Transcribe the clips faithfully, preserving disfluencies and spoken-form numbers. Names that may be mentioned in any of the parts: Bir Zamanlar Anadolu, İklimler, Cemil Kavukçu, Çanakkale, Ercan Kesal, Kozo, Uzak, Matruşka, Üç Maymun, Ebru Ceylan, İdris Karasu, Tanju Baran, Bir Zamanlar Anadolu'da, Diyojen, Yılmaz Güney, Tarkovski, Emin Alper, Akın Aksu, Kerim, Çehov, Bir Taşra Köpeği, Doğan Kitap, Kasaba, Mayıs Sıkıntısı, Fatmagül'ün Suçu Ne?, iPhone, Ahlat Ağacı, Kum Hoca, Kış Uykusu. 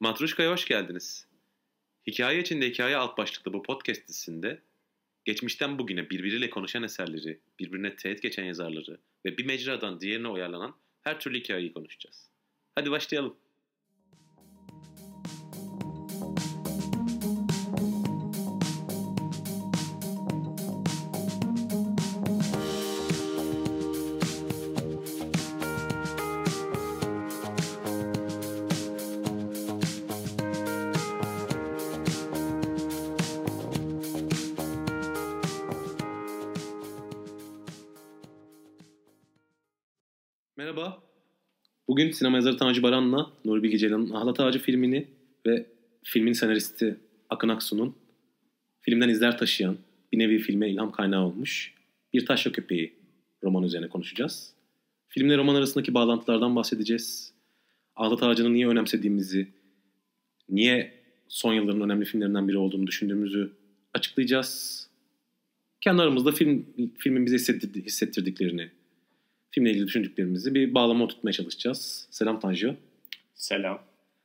Matruşka'ya hoş geldiniz. Hikaye içinde hikaye alt başlıklı bu podcast dizisinde geçmişten bugüne birbiriyle konuşan eserleri, birbirine teğet geçen yazarları ve bir mecradan diğerine uyarlanan her türlü hikayeyi konuşacağız. Hadi başlayalım. Merhaba. Bugün sinema yazarı Tanju Baran'la Nuri Bilge Ceylan'ın Ahlat Ağacı filmini ve filmin senaristi Akın Aksu'nun filmden izler taşıyan bir nevi filme ilham kaynağı olmuş Bir Taşra Köpeği romanı üzerine konuşacağız. Filmle roman arasındaki bağlantılardan bahsedeceğiz. Ahlat Ağacı'nı niye önemsediğimizi, niye son yılların önemli filmlerinden biri olduğunu düşündüğümüzü açıklayacağız. Kendi aramızda film, filmin bize hissettirdiklerini, filmle ilgili düşündüklerimizi bir bağlama oturtmaya çalışacağız. Selam Tanju. Selam.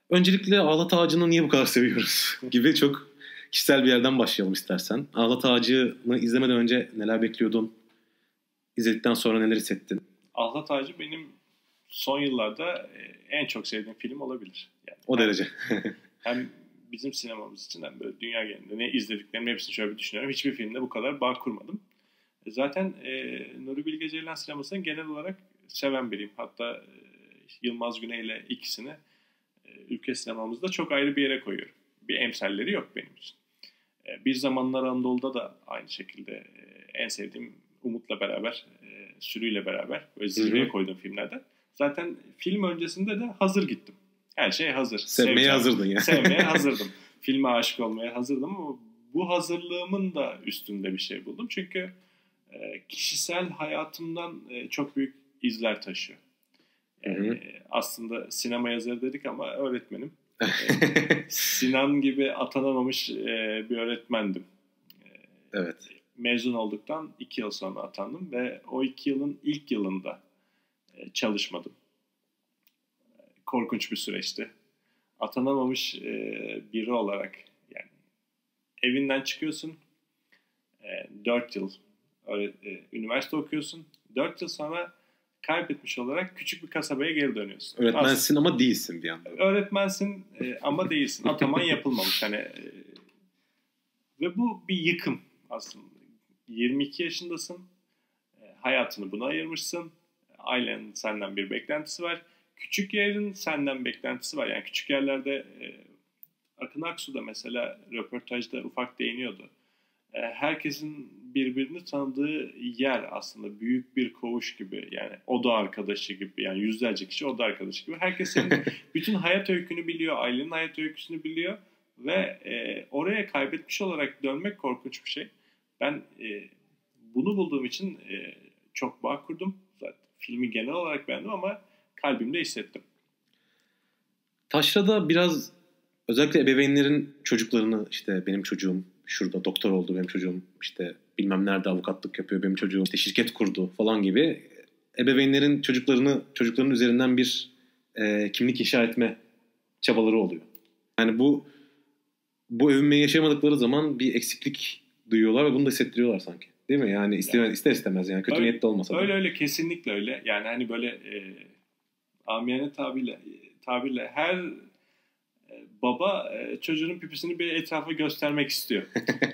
Öncelikle Ahlat Ağacı'nı niye bu kadar seviyoruz gibi çok kişisel bir yerden başlayalım istersen. Ahlat Ağacı'nı izlemeden önce neler bekliyordun? İzledikten sonra neler hissettin? Ahlat Ağacı benim son yıllarda en çok sevdiğim film olabilir. Yani o hem, derece. Hem bizim sinemamız için hem böyle dünya genelinde ne izlediklerimi hepsini şöyle bir düşünüyorum. Hiçbir filmde bu kadar bağ kurmadım. Zaten e, Nuri Bilge Ceylan sinemasını genel olarak seven biriyim. Hatta e, Yılmaz Güney ile ikisini e, ülke sinemamızda çok ayrı bir yere koyuyorum. Bir emsalleri yok benim için. E, Bir Zamanlar Anadolu'da da aynı şekilde e, en sevdiğim Umut'la beraber, e, Sürü'yle beraber böyle zirveye koyduğum filmlerden. Zaten film öncesinde de hazır gittim. Her şey hazır. Sevmeye Sevcan, hazırdın ya. Sevmeye hazırdım. Filme aşık olmaya hazırdım ama bu hazırlığımın da üstünde bir şey buldum. Çünkü kişisel hayatımdan çok büyük izler taşıyor. Yani aslında sinema yazarı dedik ama öğretmenim. Sinan gibi atanamamış bir öğretmendim. Evet. Mezun olduktan iki yıl sonra atandım ve o iki yılın ilk yılında çalışmadım. Korkunç bir süreçti. Atanamamış biri olarak yani evinden çıkıyorsun dört yıl. Üniversite okuyorsun. dört yıl sonra kaybetmiş olarak küçük bir kasabaya geri dönüyorsun. Öğretmensin aslında, ama değilsin bir anda. Öğretmensin ama değilsin. Ataman yapılmamış. Hani, ve bu bir yıkım aslında. yirmi iki yaşındasın. Hayatını buna ayırmışsın. Ailenin senden bir beklentisi var. Küçük yerin senden beklentisi var. Yani küçük yerlerde Akın Aksu'da mesela röportajda ufak değiniyordu. Herkesin birbirini tanıdığı yer aslında büyük bir koğuş gibi, yani oda arkadaşı gibi, yani yüzlerce kişi oda arkadaşı gibi. Herkes senin bütün hayat öykünü biliyor, ailenin hayat öyküsünü biliyor ve e, oraya kaybetmiş olarak dönmek korkunç bir şey. Ben e, bunu bulduğum için e, çok bağ kurdum. Zaten filmi genel olarak beğendim ama kalbimde hissettim. Taşra'da biraz özellikle ebeveynlerin çocuklarını, işte benim çocuğum şurada doktor oldu, benim çocuğum işte bilmem nerede avukatlık yapıyor, benim çocuğum işte şirket kurdu falan gibi ebeveynlerin çocuklarını çocukların üzerinden bir e, kimlik inşa etme çabaları oluyor. Yani bu bu övünmeyi yaşayamadıkları zaman bir eksiklik duyuyorlar ve bunu da hissettiriyorlar sanki. Değil mi? Yani ister yani, ister istemez yani kötü öyle, niyetli olmasa. Öyle da. öyle kesinlikle öyle. Yani hani böyle e, amiyane tabirle tabirle her baba çocuğunun pipisini bir etrafa göstermek istiyor.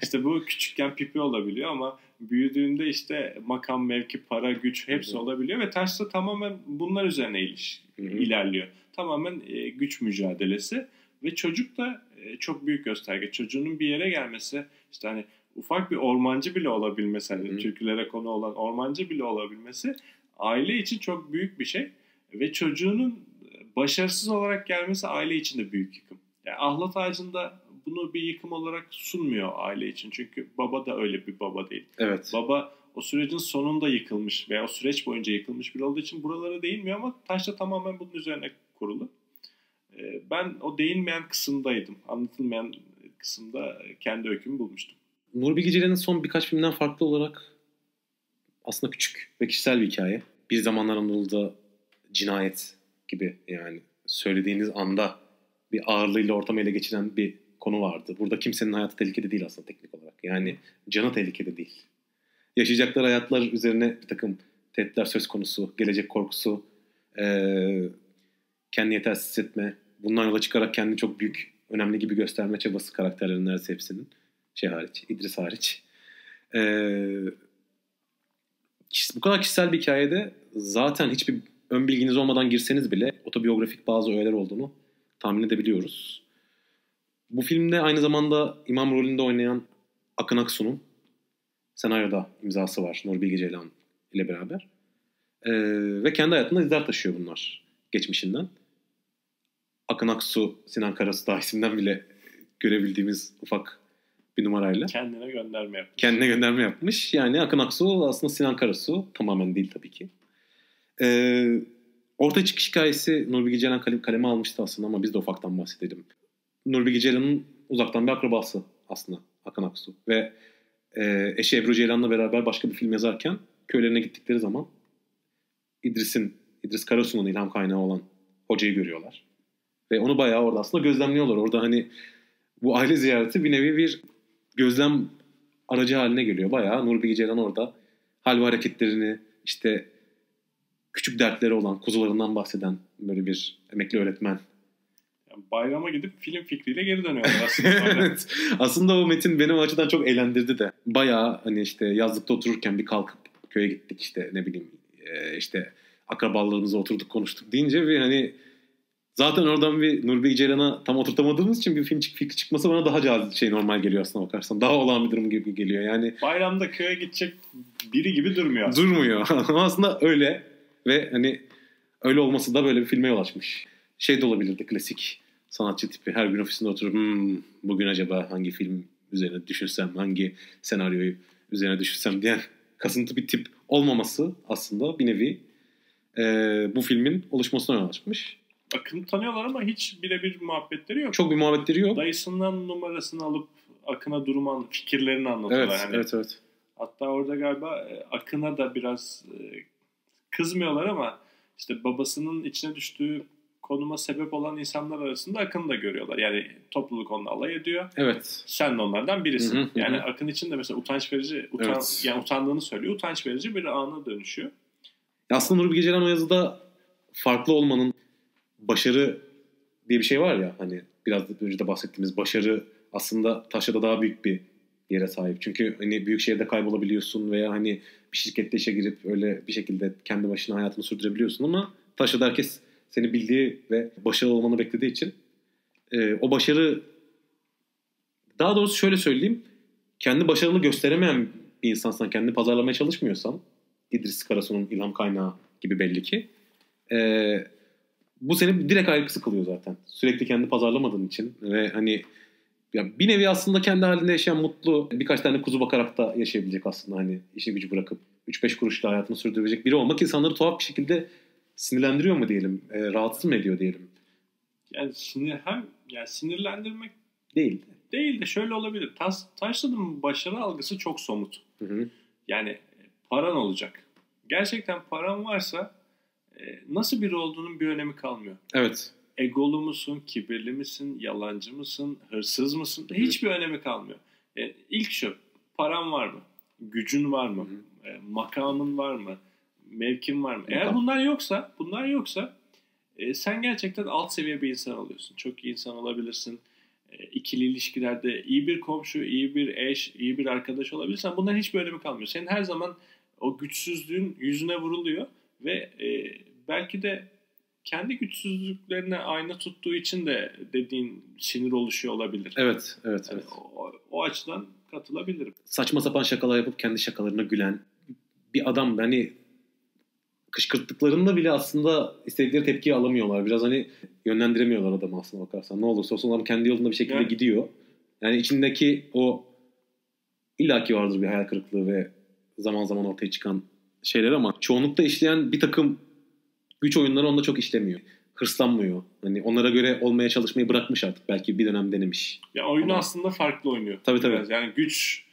İşte bu küçükken pipi olabiliyor ama büyüdüğünde işte makam, mevki, para, güç hepsi olabiliyor ve Taşra tamamen bunlar üzerine iliş, ilerliyor. Tamamen güç mücadelesi ve çocuk da çok büyük gösterge. Çocuğunun bir yere gelmesi, işte hani ufak bir ormancı bile olabilmesi, hani türkülere konu olan ormancı bile olabilmesi aile için çok büyük bir şey ve çocuğunun başarısız olarak gelmesi aile için de büyük yıkım. Yani Ahlat Ağacı'nda bunu bir yıkım olarak sunmuyor aile için. Çünkü baba da öyle bir baba değil. Evet. Baba o sürecin sonunda yıkılmış veya o süreç boyunca yıkılmış biri olduğu için buralara değinmiyor ama Taşra tamamen bunun üzerine kurulu. Ben o değinmeyen kısımdaydım. Anlatılmayan kısımda kendi öykümü bulmuştum. Nuri Bilge Ceylan'ın son birkaç filmden farklı olarak aslında küçük ve kişisel bir hikaye. Bir Zamanlar Anadolu'da cinayet gibi, yani söylediğiniz anda bir ağırlığıyla ortamı ele geçiren bir konu vardı. Burada kimsenin hayatı tehlikede değil aslında teknik olarak. Yani canı tehlikede değil. Yaşayacakları hayatlar üzerine bir takım tehditler söz konusu, gelecek korkusu, ee, kendini yetersiz hissetme, bundan yola çıkarak kendini çok büyük, önemli gibi gösterme çabası karakterlerin neredeyse hepsinin. Şey hariç, İdris hariç. Ee, bu kadar kişisel bir hikayede zaten hiçbir ön bilginiz olmadan girseniz bile otobiyografik bazı öğeler olduğunu tahmin edebiliyoruz. Bu filmde aynı zamanda imam rolünde oynayan Akın Aksu'nun senaryoda imzası var. Nuri Bilge Ceylan ile beraber. Ee, ve kendi hayatında izler taşıyor bunlar geçmişinden. Akın Aksu, Sinan Karasu da isimden bile görebildiğimiz ufak bir numarayla. Kendine gönderme yapmış. Kendine gönderme yapmış. Yani Akın Aksu aslında Sinan Karasu. Tamamen değil tabii ki. Ee, orta çıkış hikayesi Nuri Bilge Ceylan kalem, kaleme almıştı aslında ama biz de ufaktan bahsedelim. Nuri Bilge Ceylan'ın uzaktan bir akrabası aslında Akın Aksu. Ve e, eşi Ebru Ceylan'la beraber başka bir film yazarken köylerine gittikleri zaman İdris'in, İdris Karasu'nun ilham kaynağı olan hocayı görüyorlar. Ve onu bayağı orada aslında gözlemliyorlar. Orada hani bu aile ziyareti bir nevi bir gözlem aracı haline geliyor. Bayağı Nuri Bilge Ceylan orada hal ve hareketlerini, işte küçük dertleri olan, kuzularından bahseden böyle bir emekli öğretmen. Yani bayrama gidip film fikriyle geri dönüyorlar aslında. Evet. Aslında o metin benim açıdan çok eğlendirdi de. Bayağı hani işte yazlıkta otururken bir kalkıp köye gittik, işte ne bileyim işte akrabalarımızla oturduk konuştuk deyince bir hani zaten oradan bir Nuri Bilge Ceylan'a tam oturtamadığımız için bir film fikri çıkması bana daha cazip şey normal geliyor aslında bakarsan. Daha olağan bir durum gibi geliyor yani. Bayramda köye gidecek biri gibi durmuyor. Durmuyor. Aslında öyle ve hani öyle olması da böyle bir filme yol açmış. Şey de olabilirdi, klasik sanatçı tipi. Her gün ofisinde oturup hmm, bugün acaba hangi film üzerine düşünsem, hangi senaryoyu üzerine düşünsem diyen kasıntı bir tip olmaması aslında bir nevi e, bu filmin oluşmasına yol açmış. Akın'ı tanıyorlar ama hiç birebir muhabbetleri yok. Çok bir muhabbetleri yok. Dayısından numarasını alıp Akın'a durumu, fikirlerini anlatıyorlar. Evet, yani. evet, evet. Hatta orada galiba Akın'a da biraz kızmıyorlar ama işte babasının içine düştüğü konuma sebep olan insanlar arasında Akın'ı da görüyorlar. Yani topluluk onunla alay ediyor. Evet. Sen de onlardan birisin. Hı hı, yani hı. Akın için de mesela utanç verici, utan, evet. yani utandığını söylüyor. Utanç verici bir ana dönüşüyor. Aslında Nuri Bilge Ceylan o yazıda farklı olmanın, başarı diye bir şey var ya, hani biraz önce de bahsettiğimiz başarı aslında taşrada daha büyük bir yere sahip. Çünkü hani büyük şehirde kaybolabiliyorsun veya hani bir şirkette işe girip öyle bir şekilde kendi başına hayatını sürdürebiliyorsun ama taşrada herkes seni bildiği ve başarılı olmanı beklediği için e, o başarı, daha doğrusu şöyle söyleyeyim, kendi başarılı gösteremeyen bir insansan, kendini pazarlamaya çalışmıyorsan, İdris Karasu'nun ilham kaynağı gibi belli ki eee bu seni direkt ayrıksı kılıyor zaten. Sürekli kendi pazarlamadığın için ve hani ya bir nevi aslında kendi halinde yaşayan, mutlu, birkaç tane kuzu bakarak da yaşayabilecek aslında, hani işi gücü bırakıp üç beş kuruşla hayatını sürdürebilecek biri olmak insanları tuhaf bir şekilde sinirlendiriyor mu diyelim, e, rahatsız mı ediyor diyelim. Yani sinir hem yani sinirlendirmek değil. Değil de şöyle olabilir. Taşra'nın başarı algısı çok somut. Hı hı. Yani paran olacak. Gerçekten paran varsa nasıl biri olduğunun bir önemi kalmıyor. Evet. Egolu musun, kibirli misin, yalancı mısın, hırsız mısın? Hı-hı. Hiçbir önemi kalmıyor. E, ilk şu, paran var mı? Gücün var mı? E, makamın var mı? Mevkin var mı? Hı-hı. Eğer bunlar yoksa, bunlar yoksa e, sen gerçekten alt seviye bir insan oluyorsun. Çok iyi insan olabilirsin. E, ikili ilişkilerde iyi bir komşu, iyi bir eş, iyi bir arkadaş olabilirsen bunların hiçbir önemi kalmıyor. Senin her zaman o güçsüzlüğün yüzüne vuruluyor ve e, belki de kendi güçsüzlüklerine ayna tuttuğu için de dediğin sinir oluşuyor olabilir. Evet, evet. Yani evet. O, o açıdan katılabilirim. Saçma sapan şakalar yapıp kendi şakalarına gülen bir adam, hani kışkırttıklarında bile aslında istedikleri tepkiyi alamıyorlar. Biraz hani yönlendiremiyorlar adamı aslında bakarsan. Ne olursa olsun adam kendi yolunda bir şekilde yani gidiyor. Yani içindeki o illaki vardır bir hayal kırıklığı ve zaman zaman ortaya çıkan şeyler ama çoğunlukla işleyen bir takım güç oyunları onda çok işlemiyor. Hırslanmıyor. Hani onlara göre olmaya çalışmayı bırakmış artık. Belki bir dönem denemiş. Ya oyunu ama aslında farklı oynuyor. Tabii tabii. Yani güç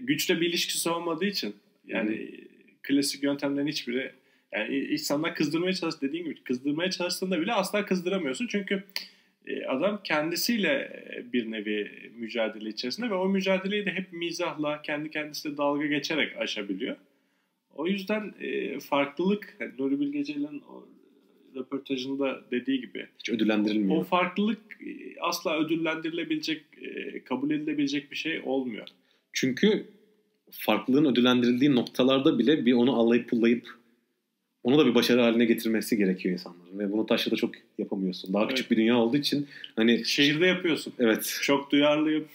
güçle bir ilişkisi olmadığı için yani hmm. klasik yöntemlerin hiçbiri, yani insanlar kızdırmaya çalış, dediğin gibi kızdırmaya çalıştığında bile asla kızdıramıyorsun. Çünkü adam kendisiyle bir nevi mücadele içerisinde ve o mücadeleyi de hep mizahla, kendi kendisine dalga geçerek aşabiliyor. O yüzden farklılık, yani Nuri Bilge Ceylan'ın o röportajında dediği gibi, hiç ödüllendirilmiyor. O farklılık asla ödüllendirilebilecek, kabul edilebilecek bir şey olmuyor. Çünkü farklılığın ödüllendirildiği noktalarda bile bir onu allayıp pullayıp onu da bir başarı haline getirmesi gerekiyor insanların. Ve bunu taşla da çok yapamıyorsun. Daha evet. küçük bir dünya olduğu için hani şehirde yapıyorsun. Evet. Çok duyarlıyım.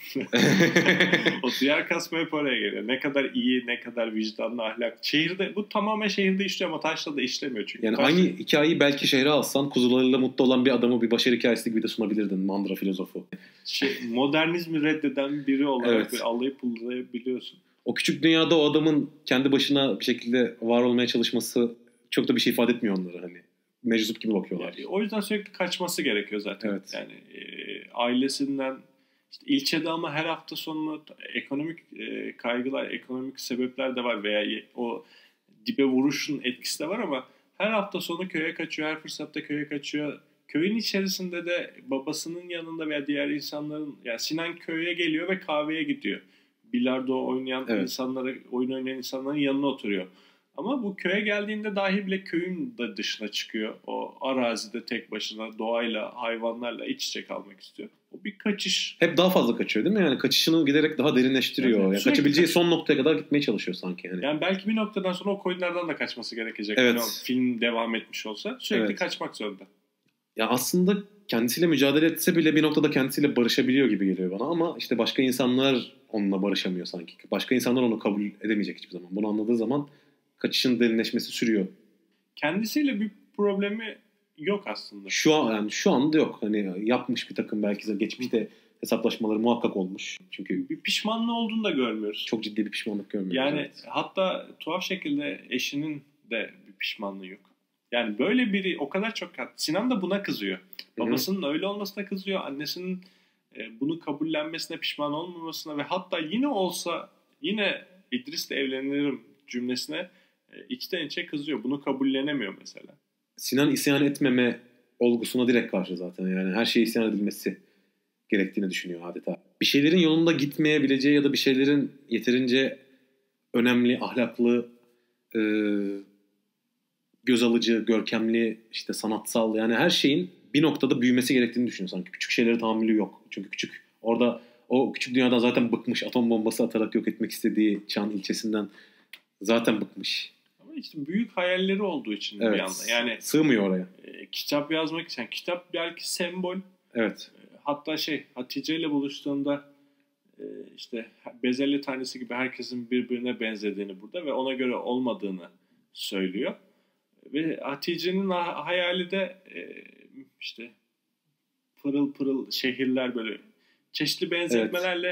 O duyar kasma hep oraya geliyor. Ne kadar iyi, ne kadar vicdanlı, ahlak. Şehirde, bu tamamen şehirde işliyor ama taşla da işlemiyor. Çünkü yani taş... aynı hikayeyi belki şehre alsan kuzularıyla mutlu olan bir adamı bir başarı hikayesi gibi de sunabilirdin. Mandıra filozofu. Şey, modernizmi reddeden biri olarak evet. allayıp pullayabiliyorsun. O küçük dünyada o adamın kendi başına bir şekilde var olmaya çalışması çok da bir şey ifade etmiyor onlara, hani meczup gibi bakıyorlar. Yani, o yüzden sürekli kaçması gerekiyor zaten. Evet. Yani e, ailesinden, işte ilçede ama her hafta sonu ekonomik e, kaygılar, ekonomik sebepler de var veya o dibe vuruşun etkisi de var ama her hafta sonu köye kaçıyor, her fırsatta köye kaçıyor. Köyün içerisinde de babasının yanında veya diğer insanların, yani Sinan köye geliyor ve kahveye gidiyor. Bilardo oynayan evet. insanlara, oyun oynayan insanların yanına oturuyor. Ama bu köye geldiğinde dahi bile köyün de dışına çıkıyor. O arazide tek başına doğayla, hayvanlarla iç içe kalmak istiyor. O bir kaçış. Hep daha fazla kaçıyor değil mi? Yani kaçışını giderek daha derinleştiriyor. Yani yani kaçabileceği kaç... son noktaya kadar gitmeye çalışıyor sanki. Yani. yani belki bir noktadan sonra o koyunlardan da kaçması gerekecek. Evet. Yani film devam etmiş olsa sürekli evet. kaçmak zorunda. Ya aslında kendisiyle mücadele etse bile bir noktada kendisiyle barışabiliyor gibi geliyor bana. Ama işte başka insanlar onunla barışamıyor sanki. Başka insanlar onu kabul edemeyecek hiçbir zaman. Bunu anladığı zaman... kaçışın derinleşmesi sürüyor. Kendisiyle bir problemi yok aslında. Şu an yani şu anda yok. Hani yapmış bir takım belki de geçmişte hesaplaşmaları muhakkak olmuş. Çünkü bir pişmanlığı olduğunu da görmüyoruz. Çok ciddi bir pişmanlık görmüyoruz. Yani evet. hatta tuhaf şekilde eşinin de bir pişmanlığı yok. Yani böyle biri o kadar çok, Sinan da buna kızıyor. Babasının Hı-hı. öyle olmasına kızıyor. Annesinin bunu kabullenmesine, pişman olmamasına ve hatta yine olsa yine İdris'le evlenirim cümlesine İçten içe kızıyor. Bunu kabullenemiyor mesela. Sinan isyan etmeme olgusuna direkt karşı zaten. Yani her şeye isyan edilmesi gerektiğini düşünüyor adeta. Bir şeylerin yolunda gitmeyebileceği ya da bir şeylerin yeterince önemli, ahlaklı, e, göz alıcı, görkemli, işte sanatsal, yani her şeyin bir noktada büyümesi gerektiğini düşünüyor sanki. Küçük şeylere tahammülü yok. Çünkü küçük orada, o küçük dünyadan zaten bıkmış. Atom bombası atarak yok etmek istediği Çan ilçesinden zaten bıkmış. Ama işte büyük hayalleri olduğu için evet, bir yandan. Yani sığmıyor oraya. E, kitap yazmak için. Yani kitap belki sembol. Evet. E, hatta şey Hatice ile buluştuğunda e, işte bezelye tanesi gibi herkesin birbirine benzediğini burada ve ona göre olmadığını söylüyor. Ve Hatice'nin hayali de e, işte pırıl pırıl şehirler, böyle çeşitli benzetmelerle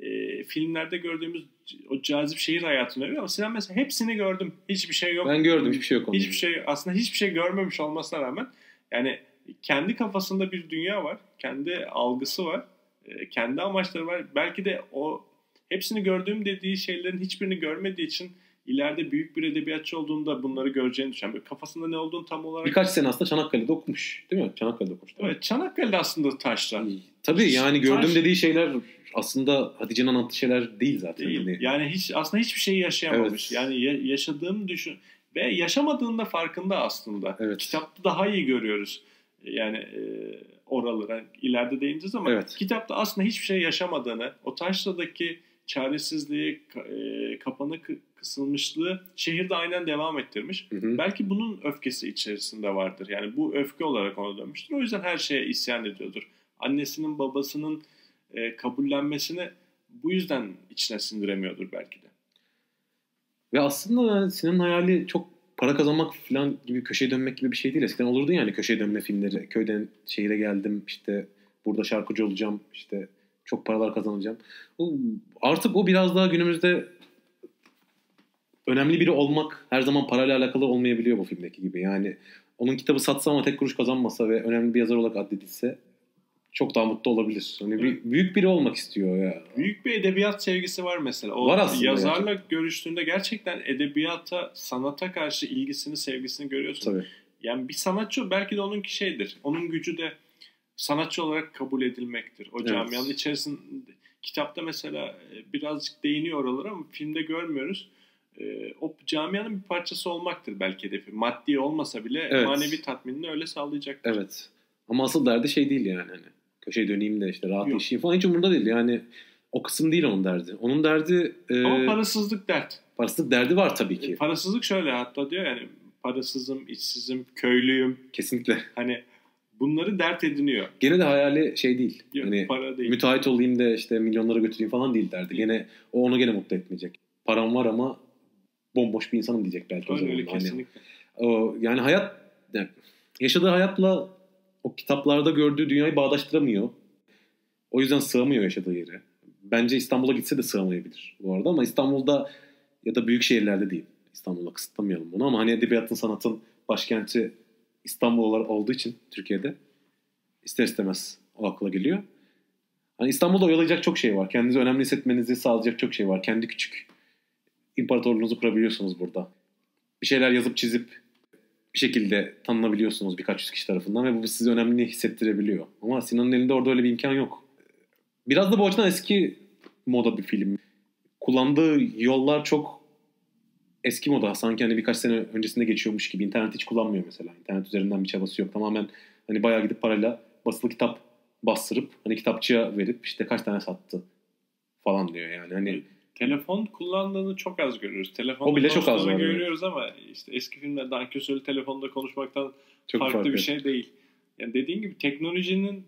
evet. E, filmlerde gördüğümüz o cazip şehir hayatını övüyor ama Sinan mesela hepsini gördüm. Hiçbir şey yok. Ben gördüm. Hiçbir şey yok. Hiçbir şey, aslında hiçbir şey görmemiş olmasına rağmen yani kendi kafasında bir dünya var. Kendi algısı var. Kendi amaçları var. Belki de o hepsini gördüğüm dediği şeylerin hiçbirini görmediği için ileride büyük bir edebiyatçı olduğunda bunları göreceğini düşünüyorum. Kafasında ne olduğunu tam olarak... Birkaç sene aslında Çanakkale'de okumuş. Değil mi? Çanakkale'de okumuş. Evet. Çanakkale'de aslında taşra. Tabii yani gördüğüm Taş... dediği şeyler aslında Hatice'nin anlattığı şeyler değil zaten. Değil. Yani hiç aslında hiçbir şeyi yaşayamamış. Evet. Yani ya, yaşadığım düşün... Ve yaşamadığında farkında aslında. Evet. Kitapta daha iyi görüyoruz. Yani e, oraları yani ileride değineceğiz ama evet. kitapta aslında hiçbir şey yaşamadığını, o taşradaki çaresizliği, e, kapanı kısılmışlığı şehirde aynen devam ettirmiş. Hı hı. Belki bunun öfkesi içerisinde vardır. Yani bu öfke olarak ona dönmüştür. O yüzden her şeye isyan ediyordur. Annesinin, babasının e, kabullenmesini bu yüzden içine sindiremiyordur belki de. Ve aslında yani Sinan'ın hayali çok para kazanmak falan gibi, köşeye dönmek gibi bir şey değil. Eskiden olurdu yani köşeye dönme filmleri. Köyden şehire geldim, işte burada şarkıcı olacağım, işte çok paralar kazanacağım. Artık o biraz daha günümüzde önemli biri olmak her zaman parayla alakalı olmayabiliyor bu filmdeki gibi. Yani onun kitabı satsa ama tek kuruş kazanmasa ve önemli bir yazar olarak addedilse çok daha mutlu olabilir. Hani evet. büyük biri olmak istiyor ya. Büyük bir edebiyat sevgisi var mesela. O var aslında. Yazarla yani. Görüştüğünde gerçekten edebiyata, sanata karşı ilgisini, sevgisini görüyorsun. Tabii. Yani bir sanatçı belki de onun ki şeydir. Onun gücü de sanatçı olarak kabul edilmektir. O camianın evet. içerisinde kitapta mesela birazcık değiniyor oralara ama filmde görmüyoruz. O camianın bir parçası olmaktır belki hedefi. Maddi olmasa bile evet. manevi tatminini öyle sağlayacaktır. Evet. Ama asıl derdi şey değil yani. Hani köşeye döneyim de işte rahat yaşayayım falan hiç umurunda değil. Yani o kısım değil onun derdi. Onun derdi... Ama e... parasızlık dert. Parasızlık derdi var tabii ki. Parasızlık şöyle hatta diyor yani parasızım, işsizim, köylüyüm. Kesinlikle. Hani bunları dert ediniyor. Gene de hayali şey değil. Yok, hani para değil. Müteahhit olayım da işte milyonlara götüreyim falan değil derdi. Gene o onu gene mutlu etmeyecek. Param var ama bomboş bir insanım diyecek belki. Öyle, o öyle kesinlikle. Hani, o, yani hayat yani yaşadığı hayatla o kitaplarda gördüğü dünyayı bağdaştıramıyor. O yüzden sığamıyor yaşadığı yere. Bence İstanbul'a gitse de sığamayabilir bu arada ama İstanbul'da ya da büyük şehirlerde değil. İstanbul'a kısıtlamayalım bunu ama hani edebiyatın, sanatın başkenti İstanbul olduğu için Türkiye'de ister istemez o akla geliyor. Hani İstanbul'da oyalayacak çok şey var. Kendinizi önemli hissetmenizi sağlayacak çok şey var. Kendi küçük imparatorluğunuzu kurabiliyorsunuz burada. Bir şeyler yazıp çizip bir şekilde tanınabiliyorsunuz birkaç yüz kişi tarafından ve bu sizi önemli hissettirebiliyor. Ama Sinan'ın elinde orada öyle bir imkan yok. Biraz da bu açıdan eski moda bir film. Kullandığı yollar çok eski moda. Sanki hani birkaç sene öncesinde geçiyormuş gibi. İnternet hiç kullanmıyor mesela. İnternet üzerinden bir çabası yok. Tamamen hani bayağı gidip parayla basılı kitap bastırıp hani kitapçıya verip işte kaç tane sattı falan diyor yani. Hani telefon kullandığını çok az görüyoruz. Telefonda o bile çok az görüyoruz yani. Ama işte eski filmlerde Dankos'la telefonda konuşmaktan çok farklı, farklı bir şey değil. Yani dediğin gibi teknolojinin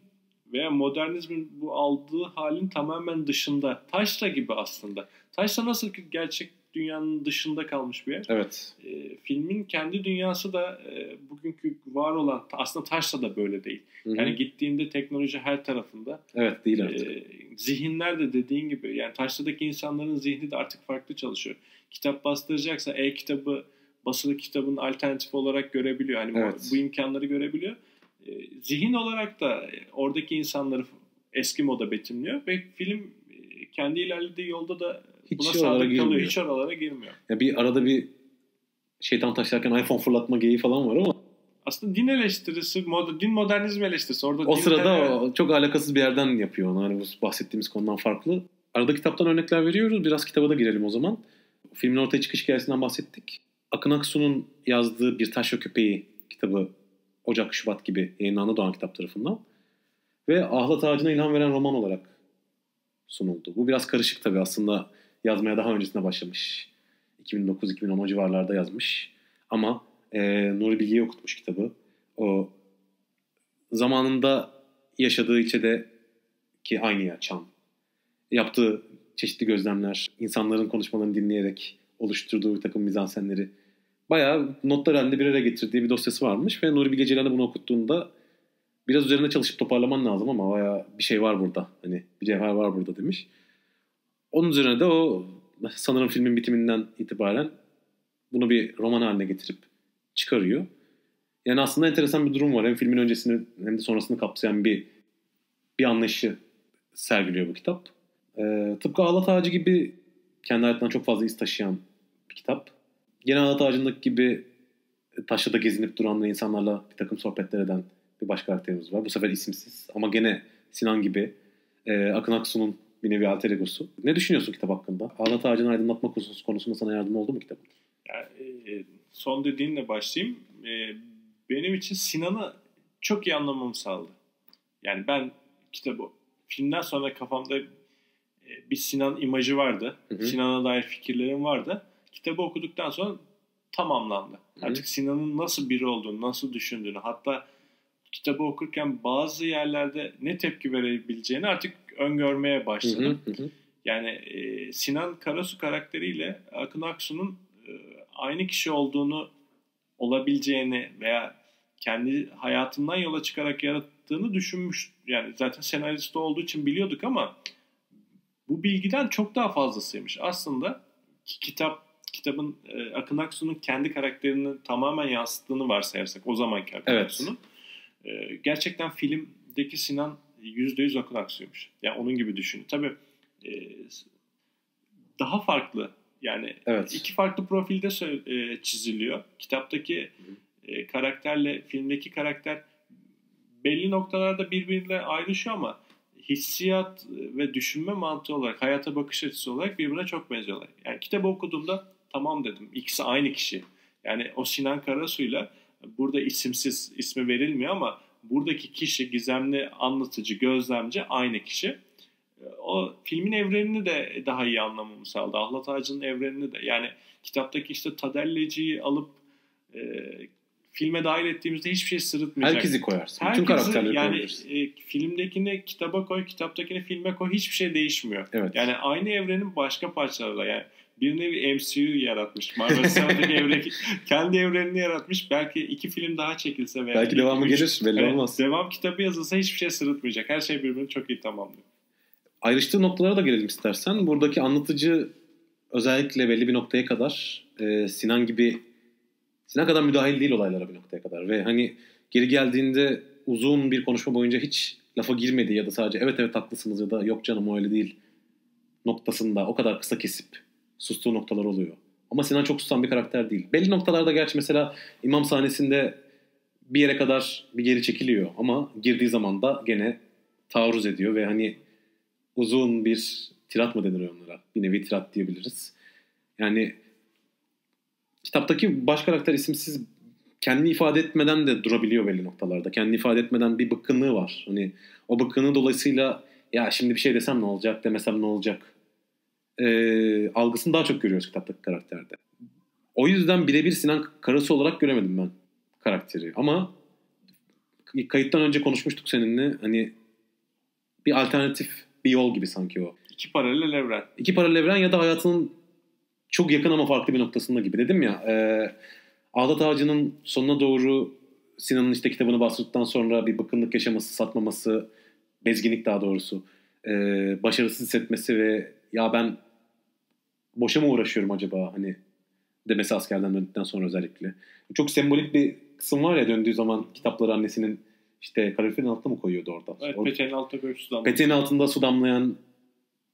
veya modernizmin bu aldığı halin tamamen dışında. Taşra gibi aslında. Taşra nasıl ki gerçek dünyanın dışında kalmış bir yer. Evet. E, filmin kendi dünyası da e, bugünkü var olan aslında Taşra da böyle değil. Hı-hı. Yani gittiğinde teknoloji her tarafında. Evet değil artık. E, zihinler de dediğin gibi yani Taşra'daki insanların zihni de artık farklı çalışıyor. Kitap bastıracaksa e-kitabı basılı kitabın alternatifi olarak görebiliyor. Yani evet. bu, bu imkanları görebiliyor. E, zihin olarak da oradaki insanları eski moda betimliyor ve film kendi ilerlediği yolda da hiç buna sadık kalıyor. Girmiyor. Hiç aralara girmiyor. Ya bir arada bir şeytan taşlarken iPhone fırlatma geyiği falan var ama aslında din eleştirisi, mod, din modernizm eleştirisi. Orada o sırada o, çok alakasız bir yerden yapıyor onu. Hani bu bahsettiğimiz konudan farklı. Arada kitaptan örnekler veriyoruz. Biraz kitaba da girelim o zaman. Filmin ortaya çıkış hikayesinden bahsettik. Akın Aksu'nun yazdığı Bir Taşra Köpeği kitabı Ocak-Şubat gibi yayınlandı Doğan Kitap tarafından. Ve Ahlat Ağacı'na ilham veren roman olarak sunuldu. Bu biraz karışık tabii aslında. Yazmaya daha öncesinde başlamış. iki bin dokuz iki bin on civarlarda yazmış. Ama e, Nuri Bilge'ye okutmuş kitabı. O zamanında yaşadığı ilçedeki aynı yer Çam. Yaptığı çeşitli gözlemler, insanların konuşmalarını dinleyerek oluşturduğu bir takım mizansenleri bayağı notlar halinde bir araya getirdiği bir dosyası varmış ve Nuri Bilge Ceylan'a bunu okuttuğunda biraz üzerine çalışıp toparlaman lazım ama bayağı bir şey var burada. Hani bir cevher var burada demiş. Onun üzerine de o sanırım filmin bitiminden itibaren bunu bir roman haline getirip çıkarıyor. Yani aslında enteresan bir durum var. Hem filmin öncesini hem de sonrasını kapsayan bir bir anlayışı sergiliyor bu kitap. Ee, tıpkı Ahlat Ağacı gibi kendi hayatından çok fazla iz taşıyan bir kitap. Gene Ahlat Ağacı'ndaki gibi taşrada gezinip duran ve insanlarla bir takım sohbetler eden bir başka karakterimiz var. Bu sefer isimsiz ama gene Sinan gibi e, Akın Aksu'nun bir nevi alter egosu. Ne düşünüyorsun kitap hakkında? Ahlat Ağacı'nı aydınlatma konusunda sana yardım oldu mu kitabın? Yani, son dediğinle başlayayım. Benim için Sinan'ı çok iyi anlamamı sağladı. Yani ben kitabı filmden sonra kafamda bir Sinan imajı vardı. Hı-hı. Sinan'a dair fikirlerim vardı. Kitabı okuduktan sonra tamamlandı. Hı-hı. Artık Sinan'ın nasıl biri olduğunu, nasıl düşündüğünü, hatta kitabı okurken bazı yerlerde ne tepki verebileceğini artık öngörmeye başladım. Hı hı hı. Yani e, Sinan Karasu karakteriyle Akın Aksu'nun e, aynı kişi olduğunu, olabileceğini veya kendi hayatından yola çıkarak yarattığını düşünmüş. Yani zaten senarist olduğu için biliyorduk ama bu bilgiden çok daha fazlasıymış. Aslında kitap kitabın e, Akın Aksu'nun kendi karakterini tamamen yansıttığını varsayarsak o zamanki Akın evet. Aksu'nun e, gerçekten filmdeki Sinan yüzde yüz Akın Aksu'ymuş. Yani onun gibi düşünün. Tabii e, daha farklı. Yani evet. iki farklı profilde e, çiziliyor. Kitaptaki e, karakterle filmdeki karakter belli noktalarda birbiriyle ayrışıyor ama hissiyat ve düşünme mantığı olarak, hayata bakış açısı olarak birbirine çok benziyorlar. Yani kitabı okuduğumda tamam dedim. İkisi aynı kişi. Yani o Sinan Karasu'yla, burada isimsiz, ismi verilmiyor ama buradaki kişi, gizemli anlatıcı, gözlemci aynı kişi. O filmin evrenini de daha iyi anlamamı sağladı. Ahlat Ağacı'nın evrenini de. Yani kitaptaki işte Tadelleci'yi alıp e, filme dahil ettiğimizde hiçbir şey sırıtmayacak. Herkesi koyarsın. Herkesi, tüm karakterleri yani, koyabilirsin. Yani filmdekini kitaba koy, kitaptakini filme koy. Hiçbir şey değişmiyor. Evet. Yani aynı evrenin başka parçaları da. Yani bir nevi M C U yaratmış. Marvel Cinematic evreni, kendi evrenini yaratmış. Belki iki film daha çekilse veya belki devamı üç, gelir. Belli evet, olmaz. Devam kitabı yazılsa hiçbir şey sırıtmayacak. Her şey birbirini çok iyi tamamlıyor. Ayrıştığı noktalara da gelelim istersen. Buradaki anlatıcı özellikle belli bir noktaya kadar e, Sinan gibi Sinan kadar müdahil değil olaylara bir noktaya kadar. Ve hani geri geldiğinde uzun bir konuşma boyunca hiç lafa girmedi ya da sadece evet evet haklısınız ya da yok canım o öyle değil noktasında o kadar kısa kesip sustuğu noktalar oluyor. Ama Sinan çok susan bir karakter değil. Belli noktalarda gerçi mesela imam sahnesinde bir yere kadar bir geri çekiliyor ama girdiği zaman da gene taarruz ediyor ve hani uzun bir tirat mı denir onlara? Bir nevi tirat diyebiliriz. Yani kitaptaki baş karakter isimsiz kendini ifade etmeden de durabiliyor belli noktalarda. Kendini ifade etmeden bir bıkkınlığı var. Hani o bıkkınlığı dolayısıyla ya şimdi bir şey desem ne olacak, demesem ne olacak ee, algısını daha çok görüyoruz kitaptaki karakterde. O yüzden birebir Sinan Karasu olarak göremedim ben karakteri. Ama kayıttan önce konuşmuştuk seninle. Hani bir alternatif bir yol gibi sanki o. İki paralel evren. İki paralel evren ya da hayatının çok yakın ama farklı bir noktasında gibi dedim ya. E, Ahlat Ağacı'nın sonuna doğru Sinan'ın işte kitabını bastırdıktan sonra bir bıkkınlık yaşaması, satmaması, bezginlik daha doğrusu, e, başarısız hissetmesi ve ya ben boşa mı uğraşıyorum acaba hani demesi askerden döndükten sonra özellikle. Çok sembolik bir kısım var ya döndüğü zaman kitapları annesinin İşte kaloriferin altına mı koyuyordu orada? Evet, orada, peteğin altında böyle su damlayan. Peteğin altında su damlayan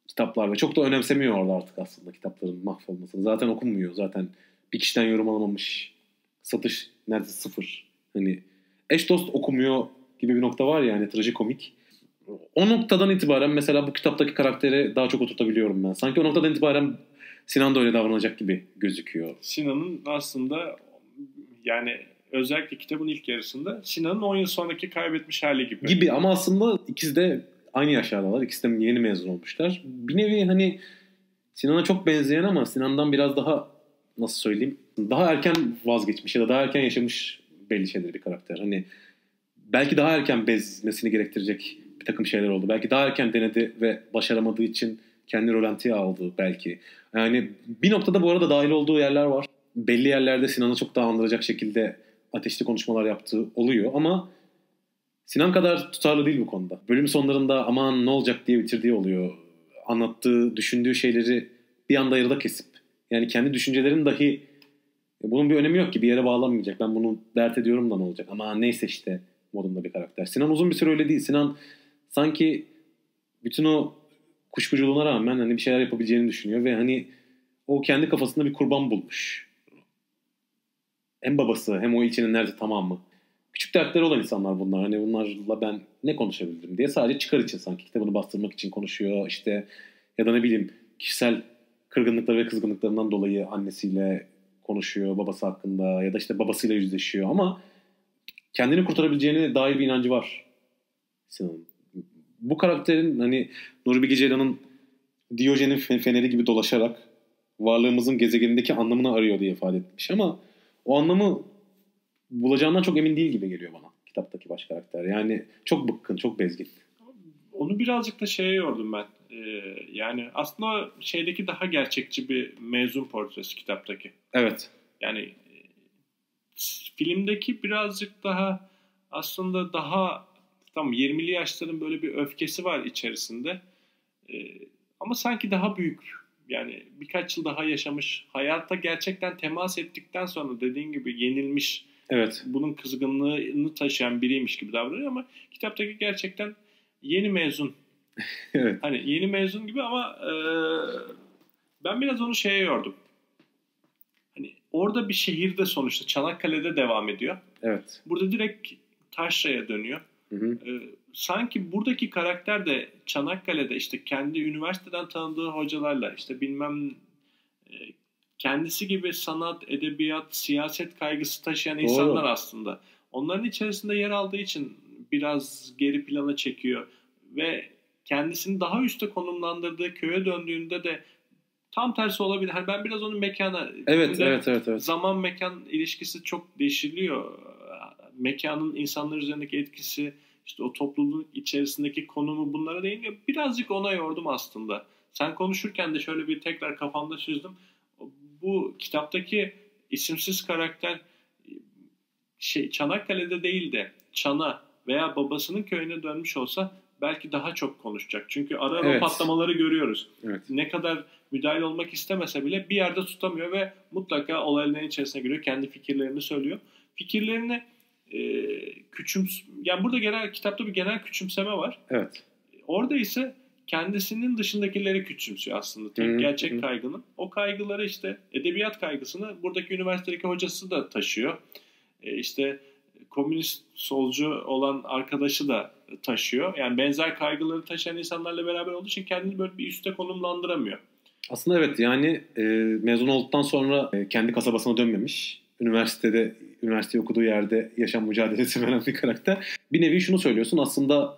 kitaplar ve çok da önemsemiyor orada artık aslında kitapların mahvolmasını. Zaten okunmuyor. Zaten bir kişiden yorum alamamış. Satış neredeyse sıfır. Hani eş dost okumuyor gibi bir nokta var ya hani trajikomik. O noktadan itibaren mesela bu kitaptaki karaktere daha çok oturtabiliyorum ben. Sanki o noktadan itibaren Sinan da öyle davranacak gibi gözüküyor. Sinan'ın aslında yani özellikle kitabın ilk yarısında Sinan'ın on yıl sonraki kaybetmiş hali gibi. Gibi ama aslında ikisi de aynı yaşlardalar. İkisi de yeni mezun olmuşlar. Bir nevi hani Sinan'a çok benzeyen ama Sinan'dan biraz daha nasıl söyleyeyim daha erken vazgeçmiş ya da daha erken yaşamış belli şeyleri bir karakter. Hani belki daha erken bezmesini gerektirecek bir takım şeyler oldu. Belki daha erken denedi ve başaramadığı için kendi rölantiye aldı belki. Yani bir noktada bu arada dahil olduğu yerler var. Belli yerlerde Sinan'ı çok daha andıracak şekilde ateşli konuşmalar yaptığı oluyor ama Sinan kadar tutarlı değil bu konuda. Bölüm sonlarında aman ne olacak diye bitirdiği oluyor. Anlattığı, düşündüğü şeyleri bir anda yarıda kesip yani kendi düşüncelerin dahi bunun bir önemi yok ki bir yere bağlanmayacak. Ben bunu dert ediyorum da ne olacak ama neyse işte modunda bir karakter. Sinan uzun bir süre öyle değil. Sinan sanki bütün o kuşkuculuğuna rağmen hani bir şeyler yapabileceğini düşünüyor ve hani o kendi kafasında bir kurban bulmuş. Hem babası hem o ilçenin nerede tamamı. Küçük dertleri olan insanlar bunlar. Hani bunlarla ben ne konuşabilirim diye sadece çıkar için sanki kitabını bastırmak için konuşuyor. İşte ya da ne bileyim kişisel kırgınlıkları ve kızgınlıklarından dolayı annesiyle konuşuyor babası hakkında ya da işte babasıyla yüzleşiyor ama kendini kurtarabileceğine dair bir inancı var Sinan'ın. Bu karakterin hani Nuri Bilge Ceylan'ın Diyojen'in feneri gibi dolaşarak varlığımızın gezegenindeki anlamını arıyor diye ifade etmiş ama o anlamı bulacağından çok emin değil gibi geliyor bana kitaptaki baş karakter. Yani çok bıkkın, çok bezgin. Onu birazcık da şeye yordum ben. Ee, yani aslında şeydeki daha gerçekçi bir mezun portresi kitaptaki. Evet. Yani filmdeki birazcık daha aslında daha tam yirmili yaşların böyle bir öfkesi var içerisinde. Ee, ama sanki daha büyük. Yani birkaç yıl daha yaşamış, hayata gerçekten temas ettikten sonra dediğin gibi yenilmiş, evet, bunun kızgınlığını taşıyan biriymiş gibi davranıyor ama kitaptaki gerçekten yeni mezun. Evet. Hani yeni mezun gibi ama e, ben biraz onu şeye yordum. Hani orada bir şehirde sonuçta Çanakkale'de devam ediyor. Evet. Burada direkt taşraya dönüyor. Hı hı. E, sanki buradaki karakter de Çanakkale'de işte kendi üniversiteden tanıdığı hocalarla işte bilmem e, kendisi gibi sanat, edebiyat, siyaset kaygısı taşıyan Doğru. insanlar aslında. Onların içerisinde yer aldığı için biraz geri plana çekiyor ve kendisini daha üste konumlandırdığı köye döndüğünde de tam tersi olabilir. Hani ben biraz onun mekana... Evet, evet, evet, evet. Zaman mekan ilişkisi çok değişiliyor. Mekanın insanlar üzerindeki etkisi, işte o topluluk içerisindeki konumu bunlara değiniyor. Birazcık ona yordum aslında. Sen konuşurken de şöyle bir tekrar kafamda süzdüm. Bu kitaptaki isimsiz karakter şey Çanakkale'de değil de Çana veya babasının köyüne dönmüş olsa belki daha çok konuşacak. Çünkü ara ara evet. patlamaları görüyoruz. Evet. Ne kadar müdahil olmak istemese bile bir yerde tutamıyor ve mutlaka olayların içerisine giriyor. Kendi fikirlerini söylüyor. Fikirlerini e, küçümseme... Yani burada genel kitapta bir genel küçümseme var. Evet. Orada ise kendisinin dışındakileri küçümsüyor aslında. Tek hmm, gerçek hmm. kaygının. O kaygıları işte edebiyat kaygısını buradaki üniversitedeki hocası da taşıyor. E, işte komünist solcu olan arkadaşı da taşıyor. Yani benzer kaygıları taşıyan insanlarla beraber olduğu için kendini böyle bir üste konumlandıramıyor. Aslında evet yani e, mezun olduktan sonra e, kendi kasabasına dönmemiş. Üniversitede, üniversite okuduğu yerde yaşam mücadelesi veren bir karakter. Bir nevi şunu söylüyorsun aslında